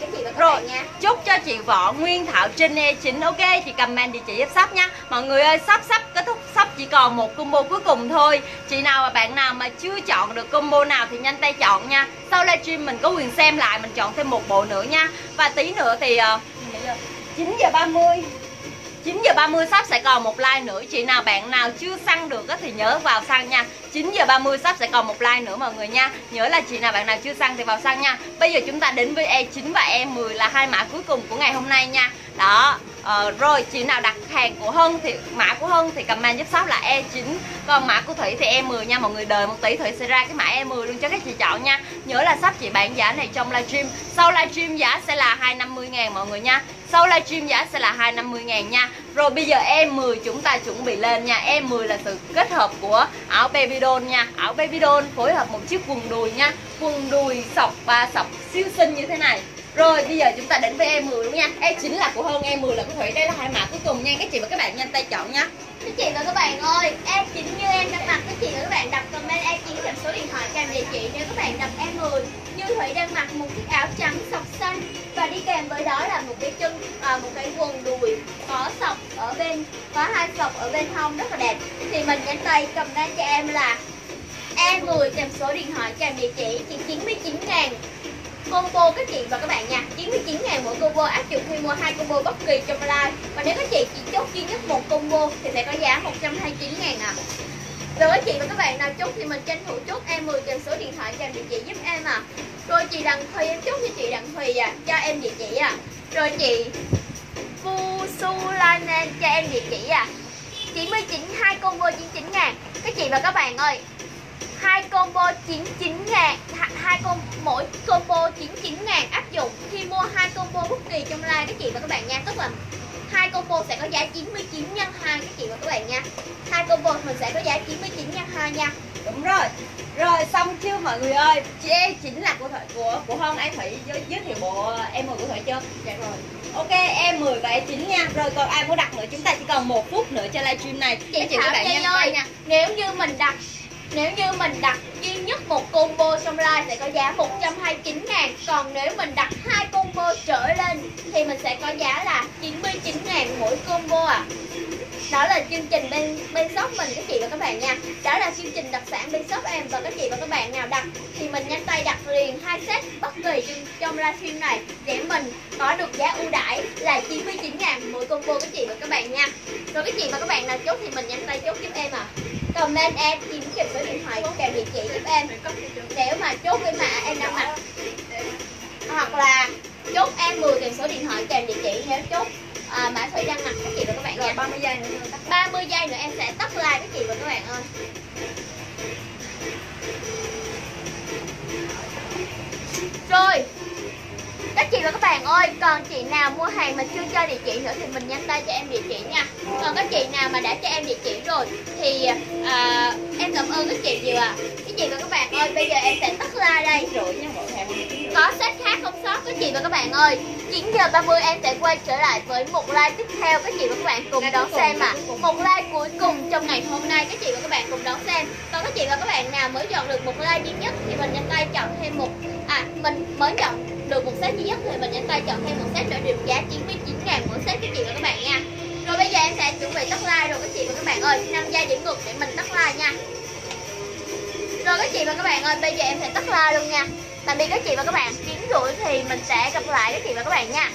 các chị và các bạn nha. Chúc cho chị Võ Nguyên Thảo trên E9, ok chị comment địa chỉ giúp shop nha. Mọi người ơi, sắp kết thúc, sắp chỉ còn 1 combo cuối cùng thôi. Chị nào và bạn nào mà chưa chọn được combo nào thì nhanh tay chọn nha. Sau livestream mình có quyền xem lại, mình chọn thêm 1 bộ nữa nha. Và tí nữa thì 9 giờ 30 shop sẽ còn 1 live nữa. Chị nào bạn nào chưa săn được thì nhớ vào săn nha. 9 giờ 30 shop sẽ còn 1 live nữa mọi người nha. Nhớ là chị nào bạn nào chưa săn thì vào săn nha. Bây giờ chúng ta đến với E9 và E10 là 2 mã cuối cùng của ngày hôm nay nha. Đó, rồi chị nào đặt hàng của Hân thì mã của Hân thì comment giúp shop là E9, còn mã của Thủy thì E10 nha. Mọi người đợi một tí Thủy sẽ ra cái mã E10 luôn cho các chị chọn nha. Nhớ là shop chị bán giá này trong livestream, sau livestream giá sẽ là 250.000 mọi người nha. Sau livestream giá sẽ là 250.000 nha. Rồi bây giờ E10 chúng ta chuẩn bị lên nha. E10 là sự kết hợp của áo baby doll nha. Áo baby doll phối hợp một chiếc quần đùi nha. Quần đùi sọc và sọc siêu xinh như thế này. Rồi bây giờ chúng ta đến với E10 luôn nha. E9 là của Hân, E10 là của Thủy. Đây là hai mã cuối cùng nha các chị và các bạn, nhanh tay chọn nha. Các chị và các bạn ơi, E9 như em đang mặc, các chị và các bạn đặt comment E9 kèm số điện thoại kèm địa chỉ. Nếu các bạn đặt E10 như Thủy đang mặc, một chiếc áo trắng sọc xanh và đi kèm với đó là một cái chân, một cái quần đùi có sọc ở bên, có hai sọc ở bên hông rất là đẹp, thì mình nhanh tay comment cho em là E10 kèm số điện thoại kèm địa chỉ, chỉ 99.000 combo các chị và các bạn nha. 99.000 mỗi combo, áp dụng khi mua hai combo bất kỳ trong live, và nếu các chị chỉ chốt duy nhất một combo thì sẽ có giá 129.000 ạ. Rồi các chị và các bạn nào chốt thì mình tranh thủ chốt E10 kèm số điện thoại kèm địa chỉ giúp em ạ. Rồi chị Đặng Thùy, em chốt cho chị Đặng Thùy à, cho em địa chỉ à. Rồi chị Fusulane cho em địa chỉ à. 99 combo 99.000 các chị và các bạn ơi. Hai combo 99.000, mỗi combo 99.000, áp dụng khi mua hai combo bất kỳ trong live các chị và các bạn nha. Tức là hai combo sẽ có giá 99 x 2 các chị và các bạn nha. Hai combo mình sẽ có giá 99 x 2 nha. Đúng rồi. Rồi xong chưa mọi người ơi? Chị E9 là của Hân, anh Thủy giới thiệu bộ E10 của Thủy chưa? Dạ rồi. Ok, E10 và E9 nha. Rồi còn ai muốn đặt nữa, chúng ta chỉ còn 1 phút nữa cho livestream này. Các chị và các bạn nhanh tay nha. Nếu như mình đặt duy nhất một combo trong live sẽ có giá 129.000. Còn nếu mình đặt hai combo trở lên thì mình sẽ có giá là 99.000 mỗi combo ạ. Đó là chương trình bên shop mình các chị và các bạn nha. Đó là chương trình đặc sản bên shop em, và các chị và các bạn nào đặt thì mình nhanh tay đặt liền hai set bất kỳ trong livestream này để mình có được giá ưu đãi là 99.000 mỗi combo các chị và các bạn nha. Rồi các chị và các bạn nào chốt thì mình nhanh tay chốt giúp em ạ. Comment em tìm kịp số điện thoại kèm địa chỉ giúp em nếu mà chốt với mã em đang mặc, hoặc là chốt em 10 kèm số điện thoại kèm địa chỉ nếu chốt mã Thủy đang mặc các chị và các bạn. Rồi, nha. 30 giây nữa em tắt. 30 giây nữa em sẽ tắt like các chị và các bạn ơi. Rồi các chị và các bạn ơi, còn chị nào mua hàng mà chưa cho địa chỉ nữa thì mình nhanh tay cho em địa chỉ nha. Còn các chị nào mà đã cho em địa chỉ rồi thì em cảm ơn các chị nhiều ạ. Các chị và các bạn ơi, bây giờ em sẽ tắt like đây. Có set khác không shop các chị và các bạn ơi. 9h30 em sẽ quay trở lại với một live tiếp theo, các chị và các bạn cùng đón xem ạ. Một live cuối cùng trong ngày hôm nay, các chị và các bạn cùng đón xem. Còn các chị và các bạn nào mới dọn được một like duy nhất thì mình nhanh tay chọn thêm một mình mới dọn được một set duy nhất thì mình nhanh tay chọn thêm một set nữa được giá 99.000 mỗi set các chị và các bạn nha. Rồi bây giờ em sẽ chuẩn bị tắt like rồi các chị và các bạn ơi. 5 giây điểm ngược để mình tắt like nha. Rồi các chị và các bạn ơi, bây giờ em sẽ tắt like luôn nha. Tạm biệt các chị và các bạn. Kiếm rủi thì mình sẽ gặp lại các chị và các bạn nha.